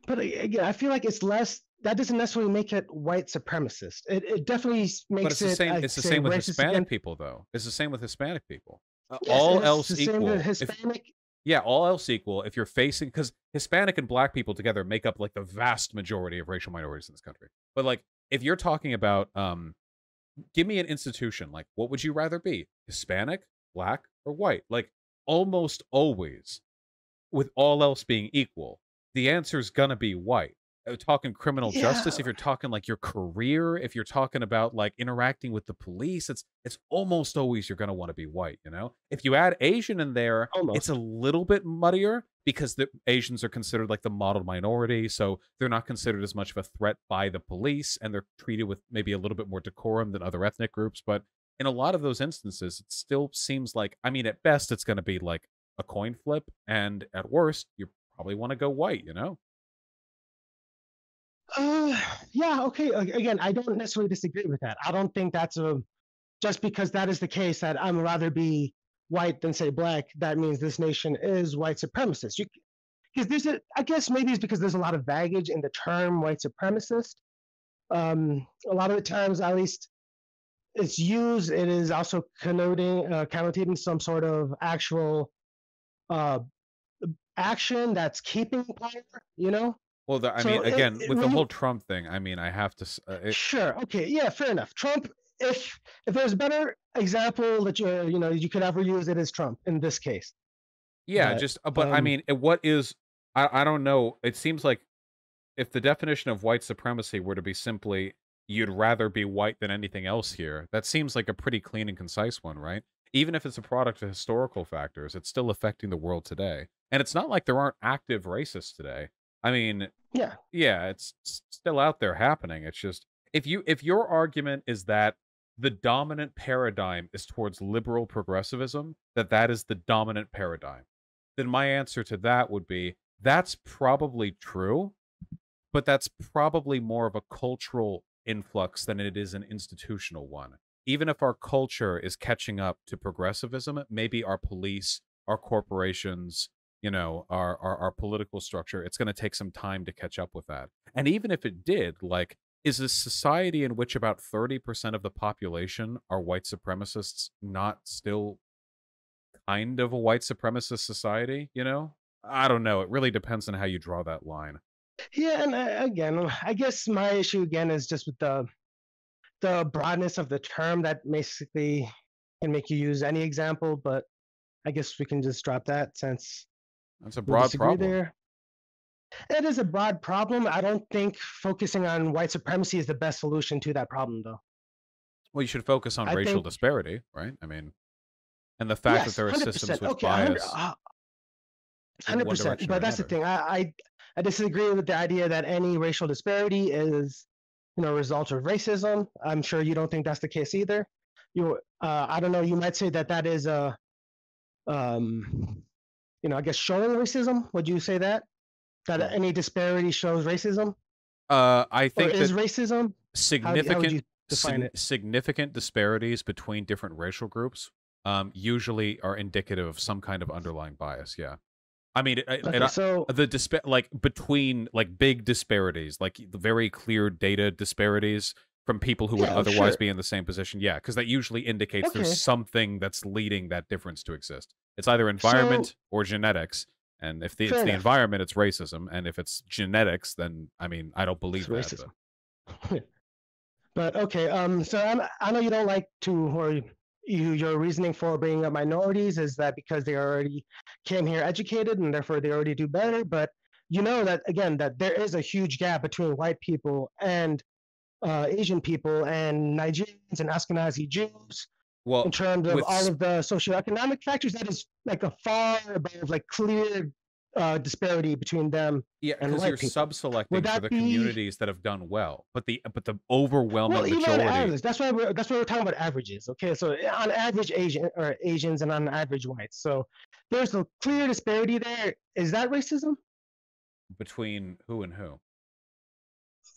but again, I feel like it's less. That doesn't necessarily make it white supremacist. It, it definitely makes it. But it's the it, same. It's the same with Hispanic and, people, though. It's the same with Hispanic people. Uh, yes, all else the equal. Same with Hispanic. If, yeah, all else equal. If you're facing, because Hispanic and Black people together make up like the vast majority of racial minorities in this country. But like, if you're talking about, um, give me an institution. Like, what would you rather be, Hispanic, Black, or white? Like, almost always, with all else being equal, the answer is gonna be white. Talking criminal yeah. justice, if you're talking like your career, if you're talking about like interacting with the police, it's it's almost always you're going to want to be white, you know? If you add Asian in there, almost. It's a little bit muddier because the Asians are considered like the model minority, so they're not considered as much of a threat by the police, and they're treated with maybe a little bit more decorum than other ethnic groups. But in a lot of those instances, it still seems like, I mean, at best, it's going to be like a coin flip, and at worst, you probably want to go white, you know? Uh, yeah, okay. Again, I don't necessarily disagree with that. I don't think that's a, just because that is the case that I'm rather be white than say black, that means this nation is white supremacist. You, because there's a, I guess maybe it's because there's a lot of baggage in the term white supremacist. Um, a lot of the times, at least it's used, it is also connoting, uh, connotating some sort of actual uh, action that's keeping power, you know? Well, the, I so mean, again, it, it, with the whole Trump thing, I mean, I have to. Uh, it, sure. Okay. Yeah. Fair enough. Trump. If if there's a better example that you you know you could ever use, it is Trump in this case. Yeah. But, just. But um, I mean, what is? I I don't know. It seems like if the definition of white supremacy were to be simply you'd rather be white than anything else here, that seems like a pretty clean and concise one, right? Even if it's a product of historical factors, it's still affecting the world today, and it's not like there aren't active racists today. I mean, yeah, yeah, it's still out there happening. It's just if you if your argument is that the dominant paradigm is towards liberal progressivism, that that is the dominant paradigm, then my answer to that would be that's probably true, but that's probably more of a cultural influx than it is an institutional one. Even if our culture is catching up to progressivism, maybe our police, our corporations, you know, our, our, our political structure, it's going to take some time to catch up with that. And even if it did, like, is a society in which about thirty percent of the population are white supremacists not still kind of a white supremacist society, you know? I don't know. It really depends on how you draw that line. Yeah, and I, again, I guess my issue, again, is just with the, the broadness of the term that basically can make you use any example, but I guess we can just drop that since... That's a broad problem. There. It is a broad problem. I don't think focusing on white supremacy is the best solution to that problem, though. Well, you should focus on I racial think... disparity, right? I mean, and the fact yes, that there are systems with okay, bias. one hundred percent. But that's the thing. I, I I disagree with the idea that any racial disparity is, you know, a result of racism. I'm sure you don't think that's the case either. You, uh, I don't know. You might say that that is a. Um, You know, I guess showing racism. Would you say that that any disparity shows racism? Uh, I think or is that racism significant. How, how would you define sig it? Significant disparities between different racial groups um, usually are indicative of some kind of underlying bias. Yeah, I mean, it, okay, it, so the disp like between like big disparities, like the very clear data disparities from people who would yeah, otherwise sure. be in the same position. Yeah, because that usually indicates okay. there's something that's leading that difference to exist. It's either environment so, or genetics. And if the, it's enough. the environment, it's racism. And if it's genetics, then, I mean, I don't believe it's that. Racism. But, okay, um, so I'm, I know you don't like to, or you, your reasoning for bringing up minorities is that because they already came here educated and therefore they already do better. But you know that, again, that there is a huge gap between white people and uh, Asian people and Nigerians and Ashkenazi Jews. Well, in terms of all of the socioeconomic factors, that is like a far above, like clear uh, disparity between them. Yeah, because you're people. sub-selecting for the be... communities that have done well, but the but the overwhelming well, majority. That's why we're that's why we're talking about averages. Okay, so on average, Asian or Asians, and on average, whites. So there's a clear disparity there. Is that racism? Between who and who?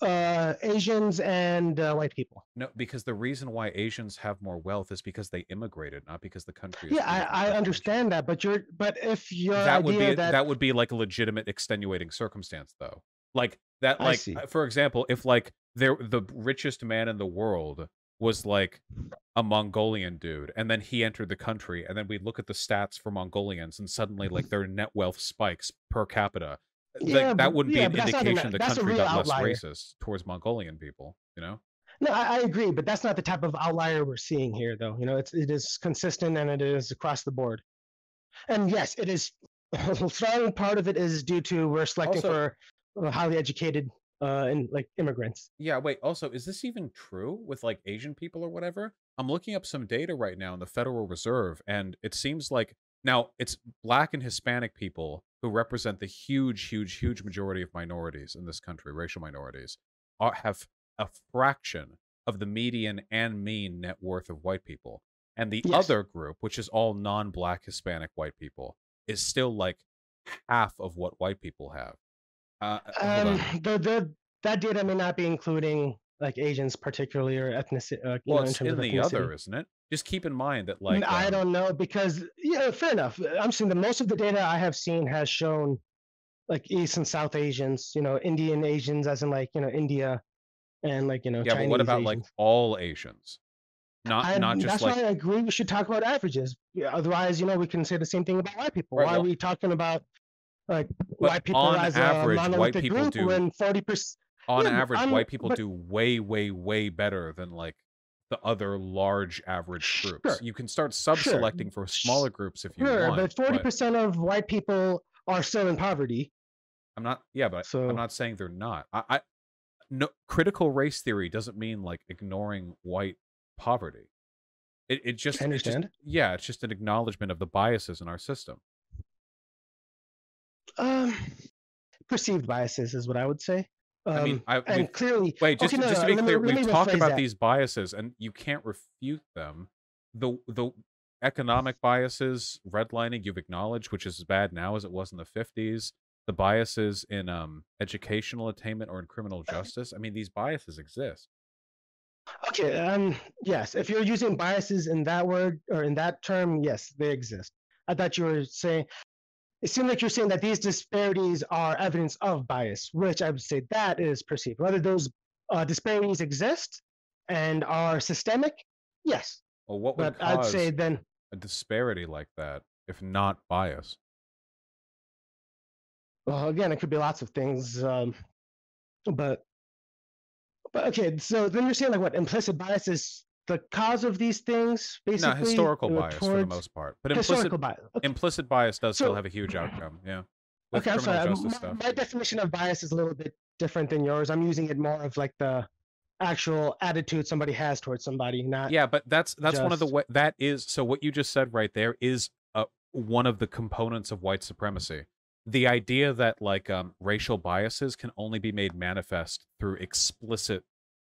Uh, Asians and uh, white people. No, because the reason why Asians have more wealth is because they immigrated, not because the country. Yeah, I, I understand that, but you're, but if your that idea would be that... that would be like a legitimate extenuating circumstance, though. Like that, like for example, if like there the richest man in the world was like a Mongolian dude, and then he entered the country, and then we look at the stats for Mongolians, and suddenly like their net wealth spikes per capita. Like, yeah, that wouldn't be yeah, an indication the, the country got outlier. less racist towards Mongolian people, you know? No, I, I agree, but that's not the type of outlier we're seeing here, though. You know, it's, it is consistent and it is across the board. And yes, it is. A strong part of it is due to we're selecting also, for highly educated uh, and like immigrants. Yeah, wait, also, is this even true with like Asian people or whatever? I'm looking up some data right now in the Federal Reserve, and it seems like now it's Black and Hispanic people who represent the huge, huge, huge majority of minorities in this country, racial minorities, are, have a fraction of the median and mean net worth of white people. And the yes. other group, which is all non-Black Hispanic white people, is still like half of what white people have. Uh, um, the, the, that data may not be including like Asians particularly or ethnicity. Uh, well, know, it's in, in the other, isn't it? Just keep in mind that, like, I um, don't know, because yeah, fair enough. I'm seeing the most of the data I have seen has shown, like, East and South Asians, you know, Indian Asians, as in like, you know, India, and like, you know, yeah. Chinese but what about Asians. like all Asians? Not I, not just that's like. That's why I agree. We should talk about averages. Yeah, otherwise, you know, we can say the same thing about white people. Right, why well, are we talking about like white people on as average, a white people group do, when forty percent on yeah, average I'm, white people but, do way way way better than like the other large average groups. Sure. You can start sub-selecting sure. for smaller groups if you sure, want. But forty percent but... of white people are still in poverty. I'm not, yeah, but so... I'm not saying they're not. I, I, no, critical race theory doesn't mean like ignoring white poverty. It, it just, I understand. It's just, yeah, it's just an acknowledgement of the biases in our system. Um, perceived biases is what I would say. I mean, I, and we, clearly, wait, just, okay, no, just to be no, clear, me, we've talked about that. these biases, and you can't refute them. The the economic biases, redlining, you've acknowledged, which is as bad now as it was in the fifties. The biases in um, educational attainment or in criminal justice. I mean, these biases exist. Okay, um, yes. If you're using biases in that word or in that term, yes, they exist. I thought you were saying. It seems like you're saying that these disparities are evidence of bias, which I would say that is perceived. Whether those uh, disparities exist and are systemic, yes. Well, what would but cause I'd say then a disparity like that if not bias? Well, again, it could be lots of things, um, but but okay. So then you're saying like what implicit bias is the cause of these things, basically. No, historical bias for the most part, but implicit bias. Okay. implicit bias does so, still have a huge outcome. Yeah. With okay, I'm sorry. My, stuff. my definition of bias is a little bit different than yours. I'm using it more of like the actual attitude somebody has towards somebody, not. Yeah, but that's that's just... one of the way that is. So what you just said right there is uh, one of the components of white supremacy. The idea that like um, racial biases can only be made manifest through explicit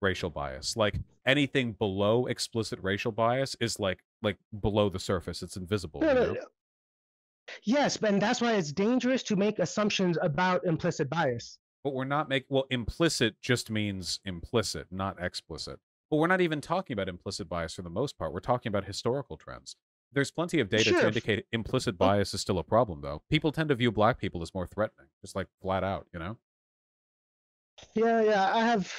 racial bias. Like anything below explicit racial bias is like like below the surface. It's invisible. No, no, no. Yes, and that's why it's dangerous to make assumptions about implicit bias. But we're not making, well, implicit just means implicit, not explicit. But we're not even talking about implicit bias for the most part. We're talking about historical trends. There's plenty of data sure. to indicate implicit bias is still a problem, though. People tend to view Black people as more threatening, just like flat out, you know? Yeah, yeah, I have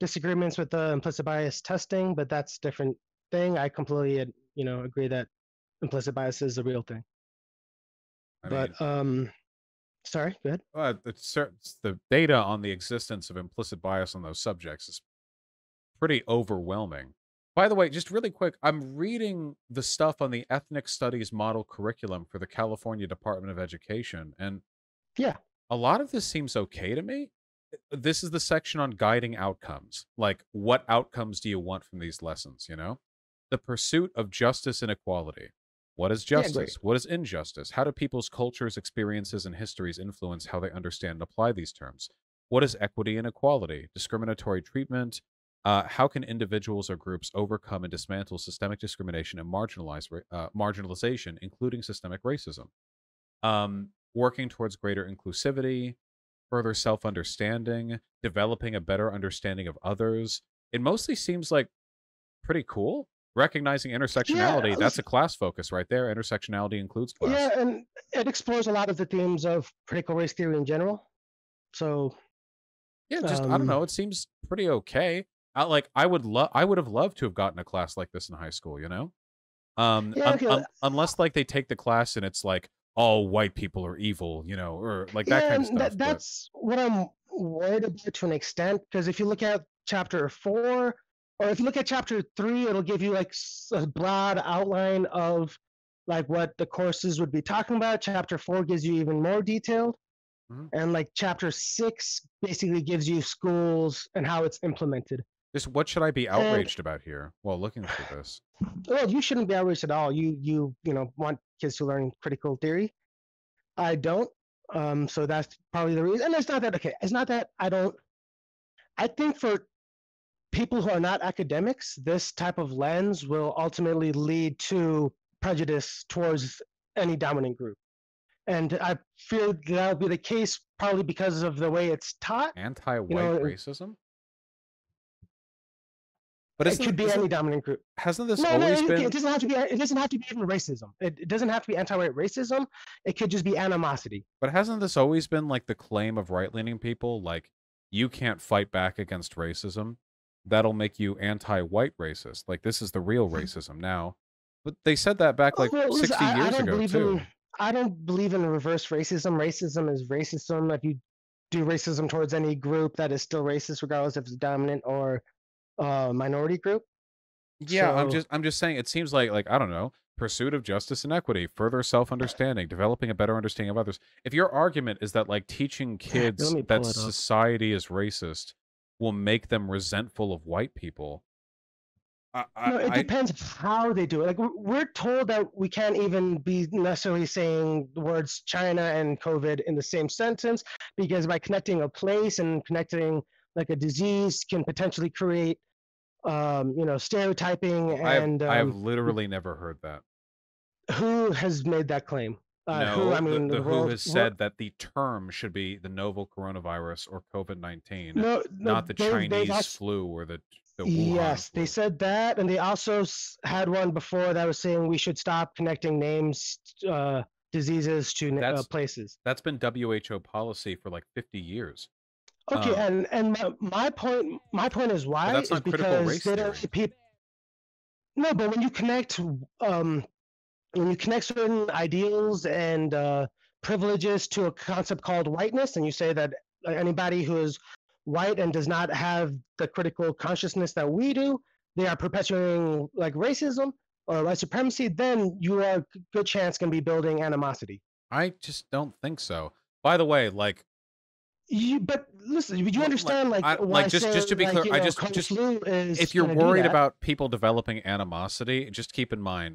disagreements with the implicit bias testing, but that's a different thing. I completely, you know, agree that implicit bias is a real thing. I but mean, um, sorry, go ahead. Uh, it's, it's the data on the existence of implicit bias on those subjects is pretty overwhelming. By the way, just really quick, I'm reading the stuff on the ethnic studies model curriculum for the California Department of Education, and yeah, a lot of this seems okay to me. This is the section on guiding outcomes. Like, what outcomes do you want from these lessons, you know? The pursuit of justice and equality. What is justice? Yeah, what is injustice? How do people's cultures, experiences, and histories influence how they understand and apply these terms? What is equity and equality? Discriminatory treatment? Uh, how can individuals or groups overcome and dismantle systemic discrimination and marginalize, uh, marginalization, including systemic racism? Um, working towards greater inclusivity, further self-understanding, developing a better understanding of others. It mostly seems like pretty cool. Recognizing intersectionality, yeah, that's a class focus right there. Intersectionality includes class. Yeah, and it explores a lot of the themes of critical race theory in general. So, yeah, just, um, I don't know. It seems pretty okay. I, like, I would love, I would have loved to have gotten a class like this in high school, you know? Um, yeah, okay. un un unless, like, they take the class and it's like, all white people are evil, you know, or like that yeah, kind of stuff. That, that's but. what I'm worried about to an extent, because if you look at chapter four, or if you look at chapter three, it'll give you like a broad outline of like what the courses would be talking about. Chapter four gives you even more detailed. Mm-hmm. And like chapter six basically gives you schools and how it's implemented. Just what should I be outraged and, about here while looking for this? Well, you shouldn't be outraged at all. You you you know want kids to learn critical theory. I don't. Um, so that's probably the reason. And it's not that okay. It's not that I don't. I think for people who are not academics, this type of lens will ultimately lead to prejudice towards any dominant group. And I feel that'll be the case probably because of the way it's taught. Anti-white you know, racism. But it could be any dominant group. Hasn't this no, always no, it, been? It doesn't have to be. It doesn't have to be even racism. It, it doesn't have to be anti-white racism. It could just be animosity. But hasn't this always been like the claim of right-leaning people? Like, you can't fight back against racism. That'll make you anti-white racist. Like, this is the real racism now. But they said that back like well, listen, sixty I, years I don't ago believe too. In, I don't believe in reverse racism. Racism is racism. If you do racism towards any group, that is still racist, regardless if it's dominant or Uh, minority group. Yeah, so, I'm just I'm just saying it seems like like I don't know, pursuit of justice and equity, further self-understanding, developing a better understanding of others. If your argument is that like teaching kids that society is racist will make them resentful of white people, I, I, no, it I, depends how they do it. Like we're told that we can't even be necessarily saying the words China and COVID in the same sentence because by connecting a place and connecting like a disease can potentially create um you know stereotyping and I have, um, I have literally never heard that. Who has made that claim? Uh, no, who, I mean, the, the world, who has said that the term should be the novel coronavirus or COVID nineteen, no, no, not the they, Chinese they asked, flu or the, the Wuhan yes flu. They said that, and they also had one before that was saying we should stop connecting names uh diseases to that's, uh, places. That's been W H O policy for like fifty years. Okay, um, and and my point my point is why that's not is because they don't people. No, but when you connect, um, when you connect certain ideals and uh, privileges to a concept called whiteness, and you say that anybody who is white and does not have the critical consciousness that we do, they are perpetuating like racism or white supremacy, then you are good chance can be building animosity. I just don't think so. By the way, like. You, but listen, you understand, like, like, I, like just saying, just to be like, clear, you know, I just Coach just is if you're worried about people developing animosity, just keep in mind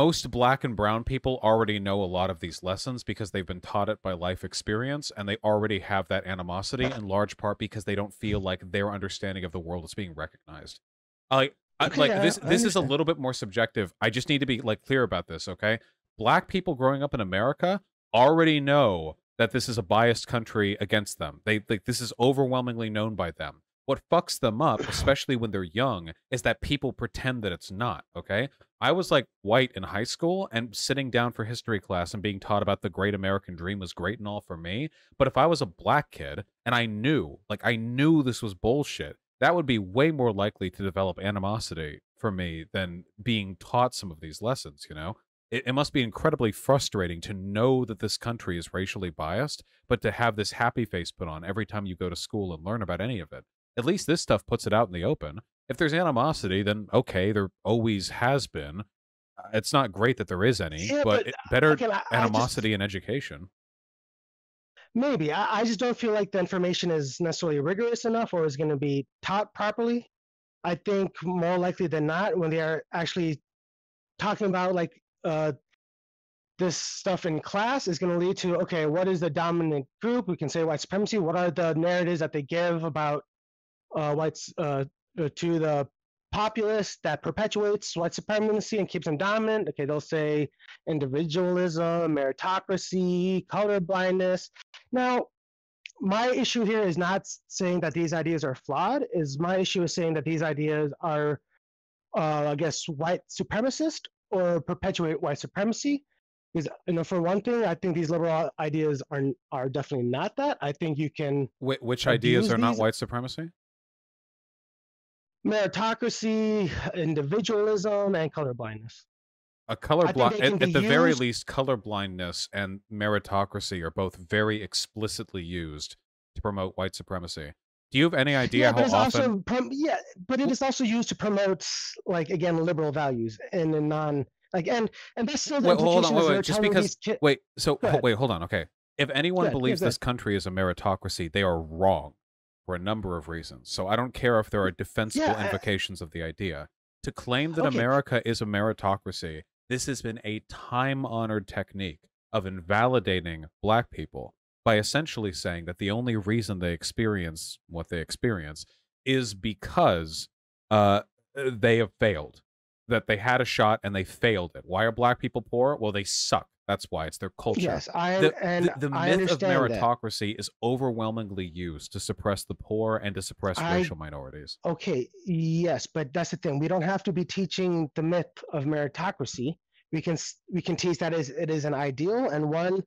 most black and brown people already know a lot of these lessons because they've been taught it by life experience, and they already have that animosity in large part because they don't feel like their understanding of the world is being recognized. Like, okay, like yeah, this, this is a little bit more subjective. I just need to be like clear about this, okay? Black people growing up in America already know that this is a biased country against them. They, they, this is overwhelmingly known by them. What fucks them up, especially when they're young, is that people pretend that it's not, okay? I was like white in high school and sitting down for history class and being taught about the great American dream was great and all for me. But if I was a black kid and I knew, like I knew this was bullshit, that would be way more likely to develop animosity for me than being taught some of these lessons, you know? It, it must be incredibly frustrating to know that this country is racially biased, but to have this happy face put on every time you go to school and learn about any of it. At least this stuff puts it out in the open. If there's animosity, then okay, there always has been. It's not great that there is any, yeah, but, but it, better okay, I, animosity I just, in education. Maybe. I, I just don't feel like the information is necessarily rigorous enough or is going to be taught properly. I think more likely than not, when they are actually talking about like uh, this stuff in class is going to lead to, okay, what is the dominant group? We can say white supremacy. What are the narratives that they give about uh, whites uh, to the populace that perpetuates white supremacy and keeps them dominant? Okay, they'll say individualism, meritocracy, colorblindness. Now, my issue here is not saying that these ideas are flawed. Is my issue is saying that these ideas are, uh, I guess, white supremacist or perpetuate white supremacy. Because, you know, for one thing, I think these liberal ideas are are definitely not that. I think you can. Wait, which ideas are not white supremacy? Meritocracy, individualism, and colorblindness. A colorblind, at, at the used. very least, colorblindness and meritocracy are both very explicitly used to promote white supremacy. Do you have any idea yeah, how often? Also, yeah, but it is also used to promote, like again, liberal values and a non, like and and that's still the wait, hold on, wait, wait, just because. Wait, so ho wait, hold on. Okay, if anyone believes yeah, this country is a meritocracy, they are wrong for a number of reasons. So I don't care if there are defensible yeah, implications I, of the idea to claim that okay. America is a meritocracy. This has been a time-honored technique of invalidating black people by essentially saying that the only reason they experience what they experience is because uh, they have failed, that they had a shot and they failed it. Why are black people poor? Well, they suck. That's why. It's their culture. Yes, I, the, and the, the I myth of meritocracy that. is overwhelmingly used to suppress the poor and to suppress I, racial minorities. Okay, yes, but that's the thing. We don't have to be teaching the myth of meritocracy. We can we can teach that is it is an ideal and one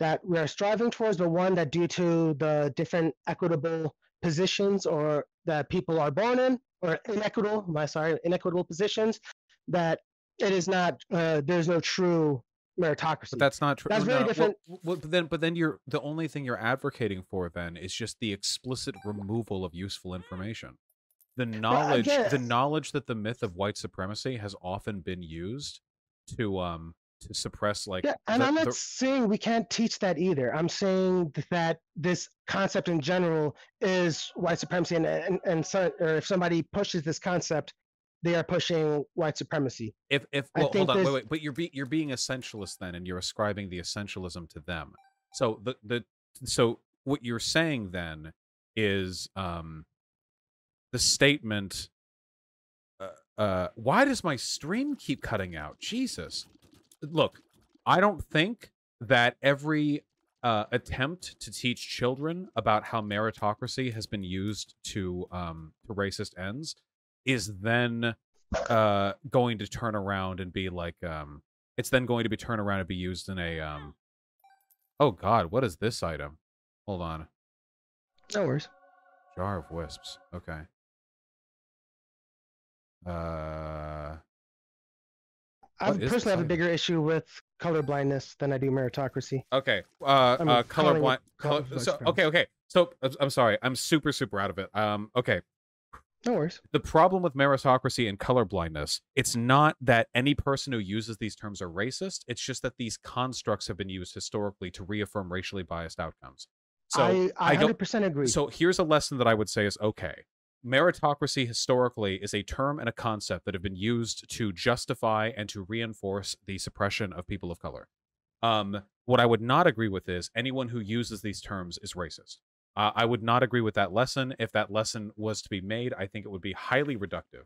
that we are striving towards, but one that due to the different equitable positions or that people are born in, or inequitable, my sorry, inequitable positions, that it is not. Uh, there's no true meritocracy. But that's not true. That's no, really different. Well, well, but then, but then you're the only thing you're advocating for then is just the explicit removal of useful information. The knowledge, well, the knowledge that the myth of white supremacy has often been used to um to suppress, like. Yeah, and the, I'm not the... saying we can't teach that either. I'm saying that this concept in general is white supremacy, and and, and so, or if somebody pushes this concept, they are pushing white supremacy. If if well, hold on, there's... wait, wait, but you're be, you're being essentialist then, and you're ascribing the essentialism to them. So the the so what you're saying then is um, the statement. Uh, uh, why does my stream keep cutting out? Jesus, look, I don't think that every uh, attempt to teach children about how meritocracy has been used to um, to racist ends is then uh going to turn around and be like um it's then going to be turned around and be used in a um oh god, what is this item? Hold on. No worries. Jar of Wisps. Okay. Uh I personally have a bigger issue with colorblindness than I do meritocracy. Okay. Uh, I mean, uh colorblind color, so, okay, okay. So I'm sorry. I'm super super out of it. Um okay. No worries. The problem with meritocracy and colorblindness, it's not that any person who uses these terms are racist. It's just that these constructs have been used historically to reaffirm racially biased outcomes. So I, I one hundred percent agree. So here's a lesson that I would say is, okay, meritocracy historically is a term and a concept that have been used to justify and to reinforce the suppression of people of color. Um, what I would not agree with is anyone who uses these terms is racist. Uh, I would not agree with that lesson. If that lesson was to be made, I think it would be highly reductive.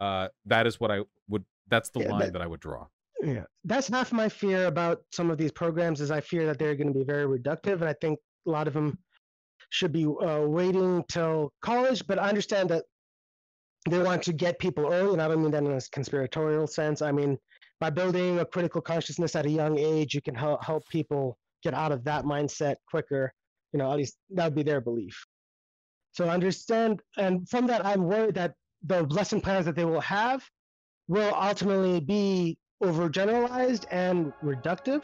Uh, that is what I would, that's the yeah, line that, that I would draw. Yeah, that's half my fear about some of these programs is I fear that they're going to be very reductive. And I think a lot of them should be uh, waiting till college, but I understand that they want to get people early. And I don't mean that in a conspiratorial sense. I mean, by building a critical consciousness at a young age, you can help, help people get out of that mindset quicker. You know, at least that would be their belief. So I understand, and from that, I'm worried that the lesson plans that they will have will ultimately be overgeneralized and reductive.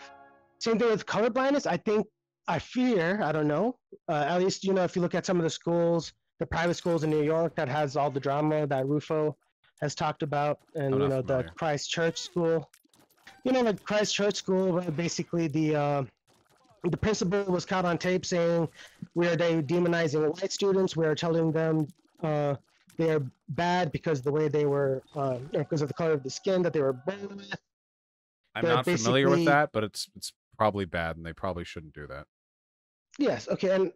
Same thing with colorblindness. I think, I fear, I don't know, uh, at least, you know, if you look at some of the schools, the private schools in New York that has all the drama that Rufo has talked about, and, you know, familiar. the Christchurch school. You know, the Christchurch school, basically the... Uh, The principal was caught on tape saying, we are demonizing white students. We are telling them uh, They are bad because of the way they were, uh, or because of the color of the skin that they were born with. I'm They're not familiar with that, but it's it's probably bad, and they probably shouldn't do that. Yes. Okay. And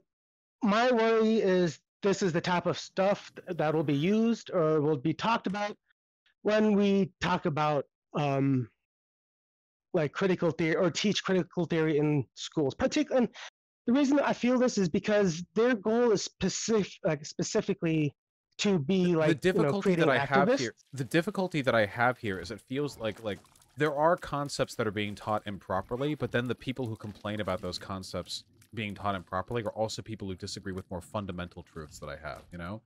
my worry is this is the type of stuff that will be used or will be talked about when we talk about um, like critical theory or teach critical theory in schools. Particularly, and the reason I feel this is because their goal is specific, like specifically. To be like the difficulty you know, that I activists. have here. The difficulty that I have here is it feels like like there are concepts that are being taught improperly, but then the people who complain about those concepts being taught improperly are also people who disagree with more fundamental truths that I have. You know,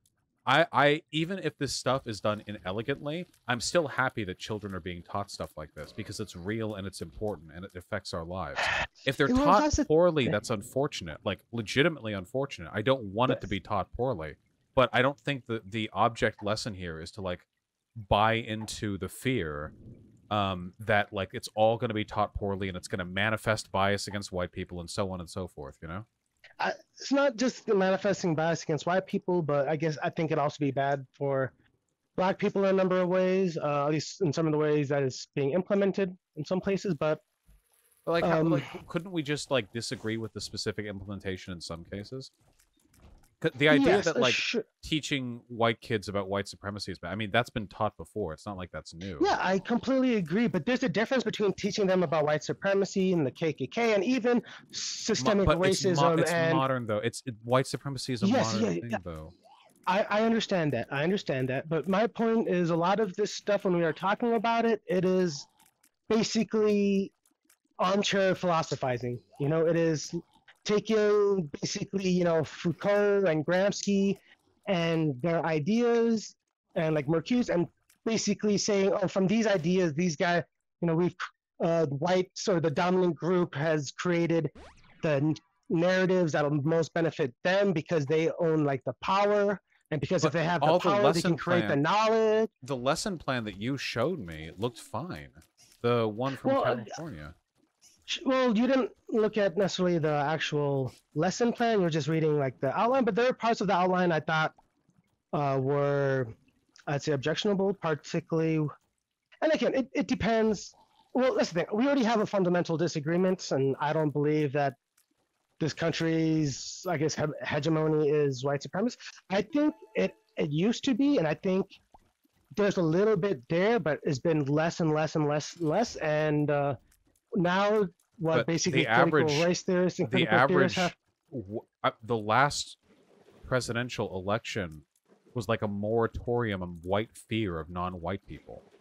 I I even if this stuff is done inelegantly, I'm still happy that children are being taught stuff like this because it's real and it's important and it affects our lives. If they're taught poorly, that's unfortunate. Like legitimately unfortunate. I don't want it to be taught poorly. But I don't think that the object lesson here is to like buy into the fear um, that like it's all going to be taught poorly and it's going to manifest bias against white people and so on and so forth. You know, I, it's not just the manifesting bias against white people, but I guess I think it'd also be bad for black people in a number of ways, uh, at least in some of the ways that is being implemented in some places. But, but like, um, how, like, couldn't we just like disagree with the specific implementation in some cases? The idea yes, that like sure. teaching white kids about white supremacy is bad. I mean, that's been taught before. It's not like that's new. Yeah, I completely agree. But there's a difference between teaching them about white supremacy and the K K K and even systemic but racism. It's, mo it's and... modern though. It's it, white supremacy is a yes, modern yeah, thing yeah. though. I, I understand that. I understand that. But my point is, a lot of this stuff when we are talking about it, it is basically armchair philosophizing. You know, it is. Taking basically, you know, Foucault and Gramsci and their ideas and like Marcuse and basically saying, oh, from these ideas, these guys, you know, we've, uh, whites or the dominant group has created the narratives that will most benefit them because they own like the power. And because but if they have the power, they can create plan, the knowledge. The lesson plan that you showed me looked fine. The one from well, California. Uh, Well, you didn't look at necessarily the actual lesson plan. You're just reading like the outline, but there are parts of the outline I thought uh, were, I'd say, objectionable, particularly. And again, it, it depends. Well, that's the thing. We already have a fundamental disagreement, and I don't believe that this country's, I guess, hegemony is white supremacy. I think it, it used to be, and I think there's a little bit there, but it's been less and less and less and less. And uh, now, what but basically the average race theorists and the average have... the last presidential election was like a moratorium on white fear of non-white people.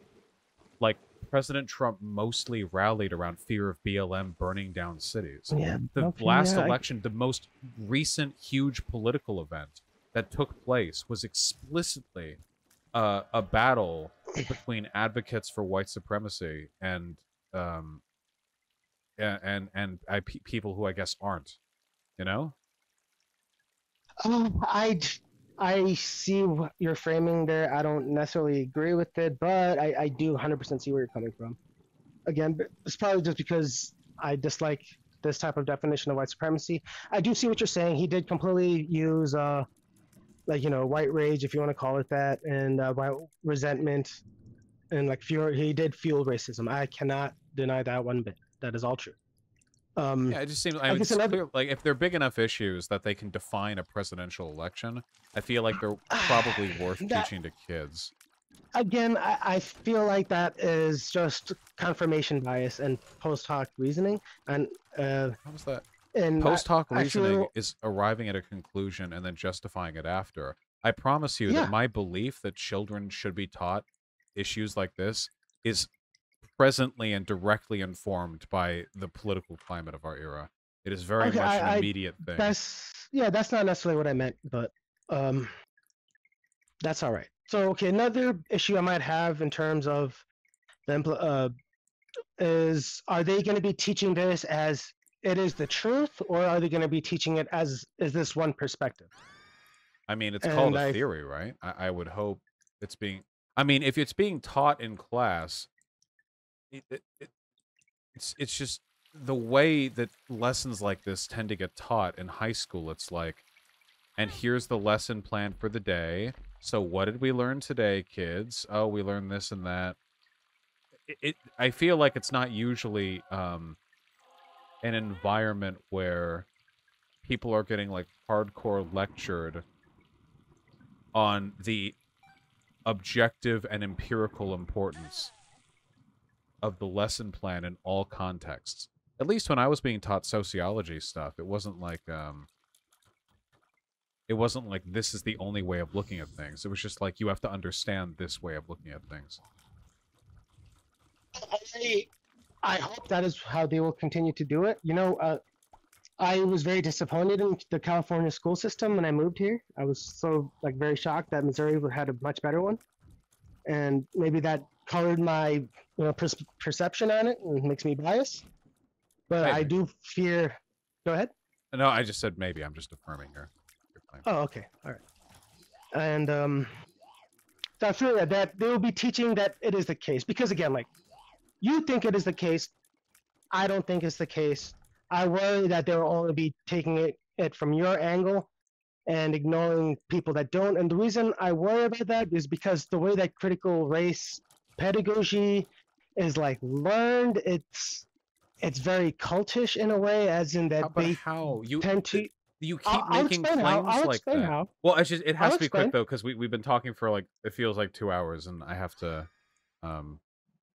Like President Trump mostly rallied around fear of B L M burning down cities. Yeah, the okay, last yeah, election, I... the most recent huge political event that took place was explicitly uh, a battle between advocates for white supremacy and um, and and, and I, pe people who I guess aren't, you know? Um, I, I see what you're framing there. I don't necessarily agree with it, but I, I do one hundred percent see where you're coming from. Again, but it's probably just because I dislike this type of definition of white supremacy. I do see what you're saying. He did completely use, uh, like, you know, white rage, if you want to call it that, and uh, white resentment, and like fear. He did fuel racism. I cannot deny that one bit. That is all true. Um, yeah, it just seems I mean, it's clear, like if they're big enough issues that they can define a presidential election, I feel like they're probably worth that, teaching to kids. Again, I, I feel like that is just confirmation bias and post hoc reasoning. And uh, how was that? And post hoc I, reasoning I feel... is arriving at a conclusion and then justifying it after. I promise you yeah. that my belief that children should be taught issues like this is presently and directly informed by the political climate of our era. It is very okay, much I, an immediate I, thing. That's, yeah, that's not necessarily what I meant, but um, that's all right. So, okay, another issue I might have in terms of the uh, is, are they going to be teaching this as it is the truth, or are they going to be teaching it as is this one perspective? I mean, it's and called I, a theory, right? I, I would hope it's being... I mean, if it's being taught in class... It, it, it, it's it's just the way that lessons like this tend to get taught in high school. It's like, and here's the lesson plan for the day. So what did we learn today, kids? Oh, we learned this and that. It, it I feel like it's not usually um, an environment where people are getting like hardcore lectured on the objective and empirical importance of the lesson plan in all contexts. At least when I was being taught sociology stuff, it wasn't like um it wasn't like this is the only way of looking at things. It was just like you have to understand this way of looking at things. I, I hope that is how they will continue to do it. You know, uh, I was very disappointed in the California school system when I moved here. I was so like very shocked that Missouri had a much better one, and maybe that colored my you know per perception on it and makes me biased. But maybe. I do fear. Go ahead. No, I just said maybe. I'm just affirming your, your claim. Oh, okay, all right. And um, so I fear that, that they will be teaching that it is the case, because again, like you think it is the case, I don't think it's the case. I worry that they'll only be taking it, it from your angle and ignoring people that don't. And the reason I worry about that is because the way that critical race pedagogy is like learned, it's it's very cultish in a way, as in that how, they how? You, tend to... You keep I'll, making I'll claims how. I'll like that. How. Well, it's just, it has I'll to be explain. Quick, though, because we, we've been talking for, like, it feels like two hours, and I have to... Um,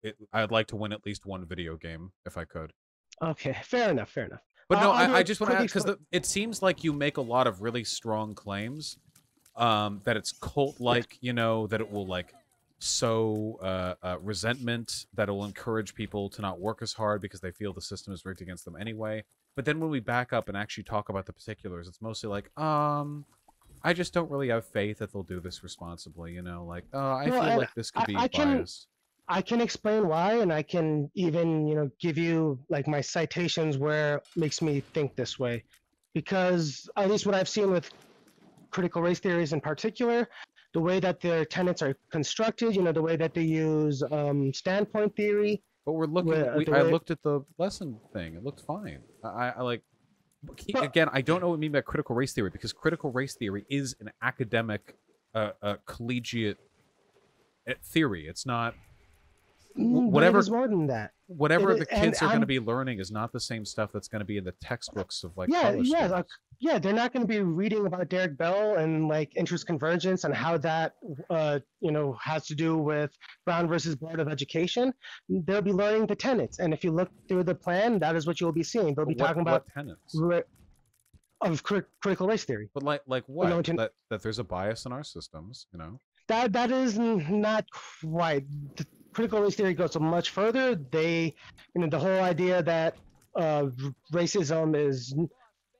it, I'd like to win at least one video game, if I could. Okay, fair enough, fair enough. But no, uh, I, I just want to ask, because it seems like you make a lot of really strong claims, um, that it's cult-like, you know, that it will, like, sow uh, uh, resentment, that it will encourage people to not work as hard because they feel the system is rigged against them anyway. But then when we back up and actually talk about the particulars, it's mostly like, um, I just don't really have faith that they'll do this responsibly, you know? Like, oh, I well, feel I, like this could I, be I biased. Can... I can explain why, and I can even, you know, give you like my citations where it makes me think this way, because at least what I've seen with critical race theories in particular, the way that their tenets are constructed, you know, the way that they use um, standpoint theory. But we're looking. With, we, I looked at the lesson thing; it looked fine. I, I like but, again. I don't know what I mean by critical race theory, because critical race theory is an academic, uh, uh, collegiate theory. It's not. Whatever is more than that. Whatever is, the kids are going to be learning is not the same stuff that's going to be in the textbooks of like yeah, college. Yeah, like, yeah, they're not going to be reading about Derrick Bell and like interest convergence and how that uh, you know has to do with Brown versus Board of Education. They'll be learning the tenets, and if you look through the plan, that is what you'll be seeing. They'll be what, talking about tenets of crit critical race theory. But like, like what? You know, that that there's a bias in our systems, you know. That that is not quite. The, critical race theory goes so much further. They, you know, the whole idea that uh, racism is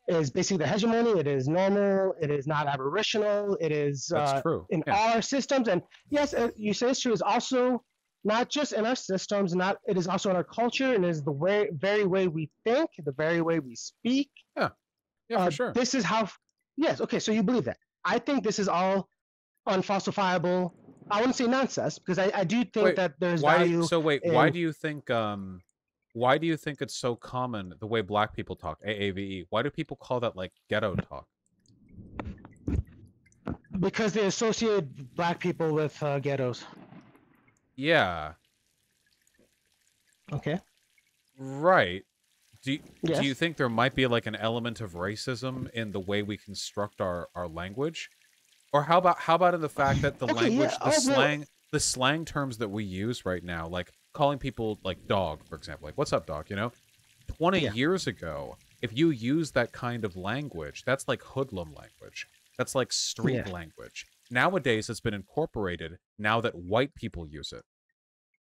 is basically the hegemony. It is normal. It is not aberrational. It is uh, That's true. in yeah. all our systems. And yes, you say it's true. Is also not just in our systems. Not it is also in our culture, and it is the way, very way we think, the very way we speak. Yeah, yeah, uh, for sure. This is how. Yes. Okay. So you believe that? I think this is all unfalsifiable. I wouldn't say nonsense, because I, I do think wait, that there's why, value. So wait, in... why do you think um, why do you think it's so common the way black people talk, A A V E? Why do people call that like ghetto talk? Because they associate black people with uh, ghettos. Yeah. Okay. Right. Do you, yes. do you think there might be like an element of racism in the way we construct our our language? Or how about how about in the fact that the okay, language, yeah, the slang, that. the slang terms that we use right now, like calling people like dog, for example, like what's up, dog? You know, twenty yeah. years ago, if you use that kind of language, that's like hoodlum language. That's like street yeah. language. Nowadays, it's been incorporated now that white people use it,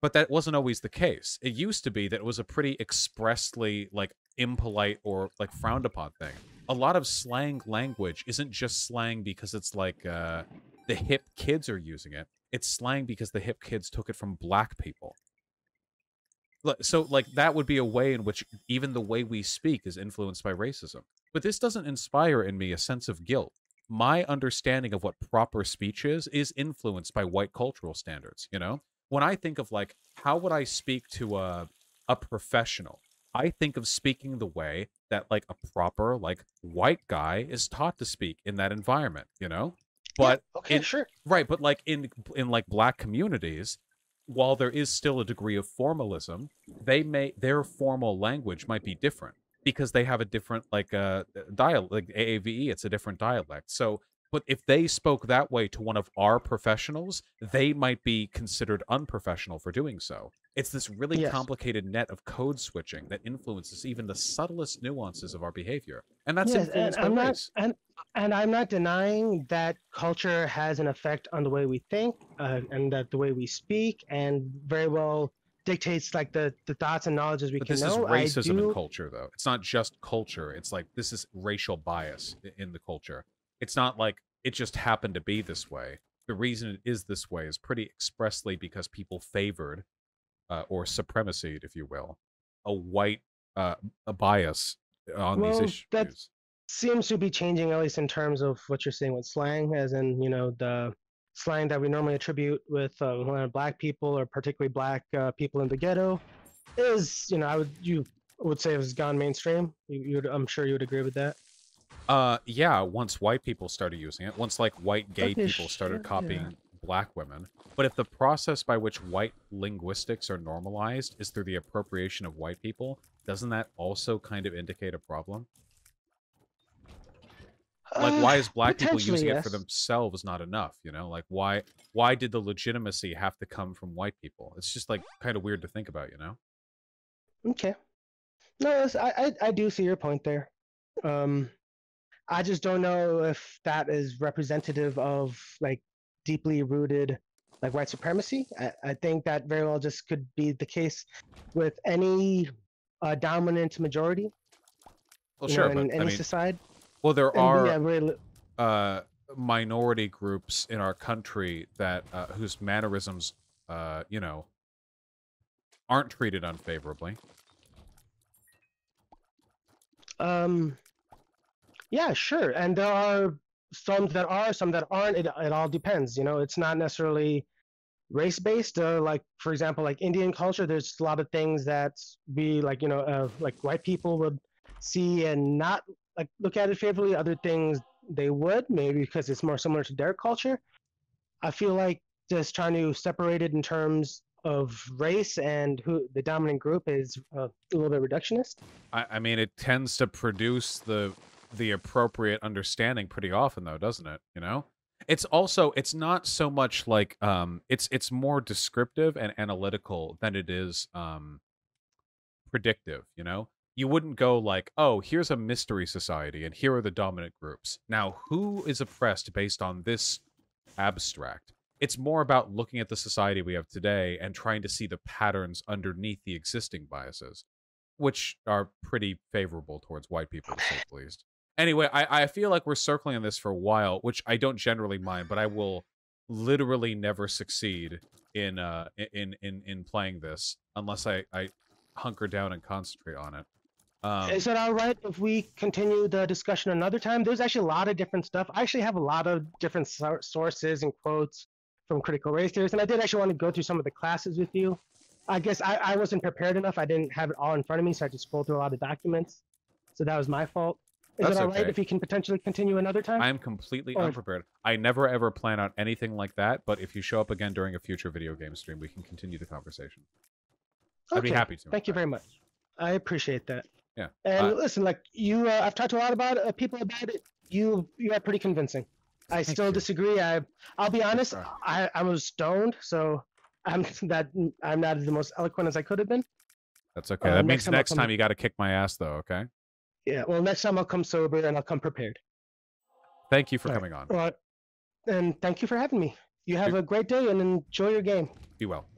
but that wasn't always the case. It used to be that it was a pretty expressly like impolite or like frowned upon thing. A lot of slang language isn't just slang because it's like uh, the hip kids are using it. It's slang because the hip kids took it from black people. So like that would be a way in which even the way we speak is influenced by racism. But this doesn't inspire in me a sense of guilt. My understanding of what proper speech is is influenced by white cultural standards. You know, when I think of like, how would I speak to a, a professional? I think of speaking the way that like a proper like white guy is taught to speak in that environment, you know? But yeah, okay, in, sure. Right, but like in in like black communities, while there is still a degree of formalism, they may their formal language might be different because they have a different like uh dialect, like A A V E, it's a different dialect. So, but if they spoke that way to one of our professionals, they might be considered unprofessional for doing so. It's this really yes. complicated net of code switching that influences even the subtlest nuances of our behavior. And that's yes, influenced and by I'm race. Not, and, and I'm not denying that culture has an effect on the way we think uh, and that the way we speak and very well dictates like the, the thoughts and knowledges we but can know. This is racism do... in culture, though. It's not just culture. It's like this is racial bias in the culture. It's not like it just happened to be this way. The reason it is this way is pretty expressly because people favored Uh, or supremacied, if you will, a white uh, a bias on well, these issues. That seems to be changing, at least in terms of what you're saying with slang, as in, you know, the slang that we normally attribute with uh, black people or particularly black uh, people in the ghetto is, you know, I would you would say it's gone mainstream. You, you'd, I'm sure you would agree with that. Uh, yeah, once white people started using it, once like white gay okay, people started copying. Yeah. Black women, but if the process by which white linguistics are normalized is through the appropriation of white people, doesn't that also kind of indicate a problem? Like, uh, why is black people using yes. it for themselves not enough, you know? Like, why why did the legitimacy have to come from white people? It's just, like, kind of weird to think about, you know? Okay. No, I, I, I do see your point there. Um, I just don't know if that is representative of, like, deeply rooted like white supremacy. I, I think that very well just could be the case with any uh, dominant majority. Well, sure, know, in but, any I mean, society. Well, there and, are yeah, really... uh, minority groups in our country that uh, whose mannerisms, uh, you know, aren't treated unfavorably. Um. Yeah, sure, and there are. Some that are, some that aren't. It, it all depends. You know, it's not necessarily race-based. Uh, like, for example, like Indian culture, there's a lot of things that we, like, you know, uh, like white people would see and not like look at it favorably. Other things they would, maybe because it's more similar to their culture. I feel like just trying to separate it in terms of race and who the dominant group is uh, a little bit reductionist. I, I mean, it tends to produce the... the appropriate understanding pretty often, though, doesn't it? You know, it's also it's not so much like um it's it's more descriptive and analytical than it is um predictive. You know, you wouldn't go like, oh, here's a mystery society and here are the dominant groups, now who is oppressed based on this abstract. It's more about looking at the society we have today and trying to see the patterns underneath the existing biases, which are pretty favorable towards white people, to say the least. Anyway, I, I feel like we're circling on this for a while, which I don't generally mind, but I will literally never succeed in uh in in in playing this unless I I hunker down and concentrate on it. Um, is it all right if we continue the discussion another time? There's actually a lot of different stuff. I actually have a lot of different so sources and quotes from critical race theories, and I did actually want to go through some of the classes with you. I guess I, I wasn't prepared enough. I didn't have it all in front of me, so I just scrolled through a lot of documents. So that was my fault. Is That's it all okay. right if you can potentially continue another time? I am completely or... unprepared. I never ever plan out anything like that, but if you show up again during a future video game stream, we can continue the conversation. Okay. I'd be happy to. Thank you very much. I appreciate that. Yeah. And uh, listen, like you, uh, I've talked to a lot about it, uh, people about it. You, you are pretty convincing. I still you. disagree. I, I'll be honest. I, I was stoned, so. I'm that I'm not the most eloquent as I could have been. That's okay. Uh, that means next time, next time you got to kick my ass, though. Okay. Yeah. Well, next time I'll come sober and I'll come prepared. Thank you for All coming right. on. Well, and thank you for having me. You have Dude. a great day and enjoy your game. Be well.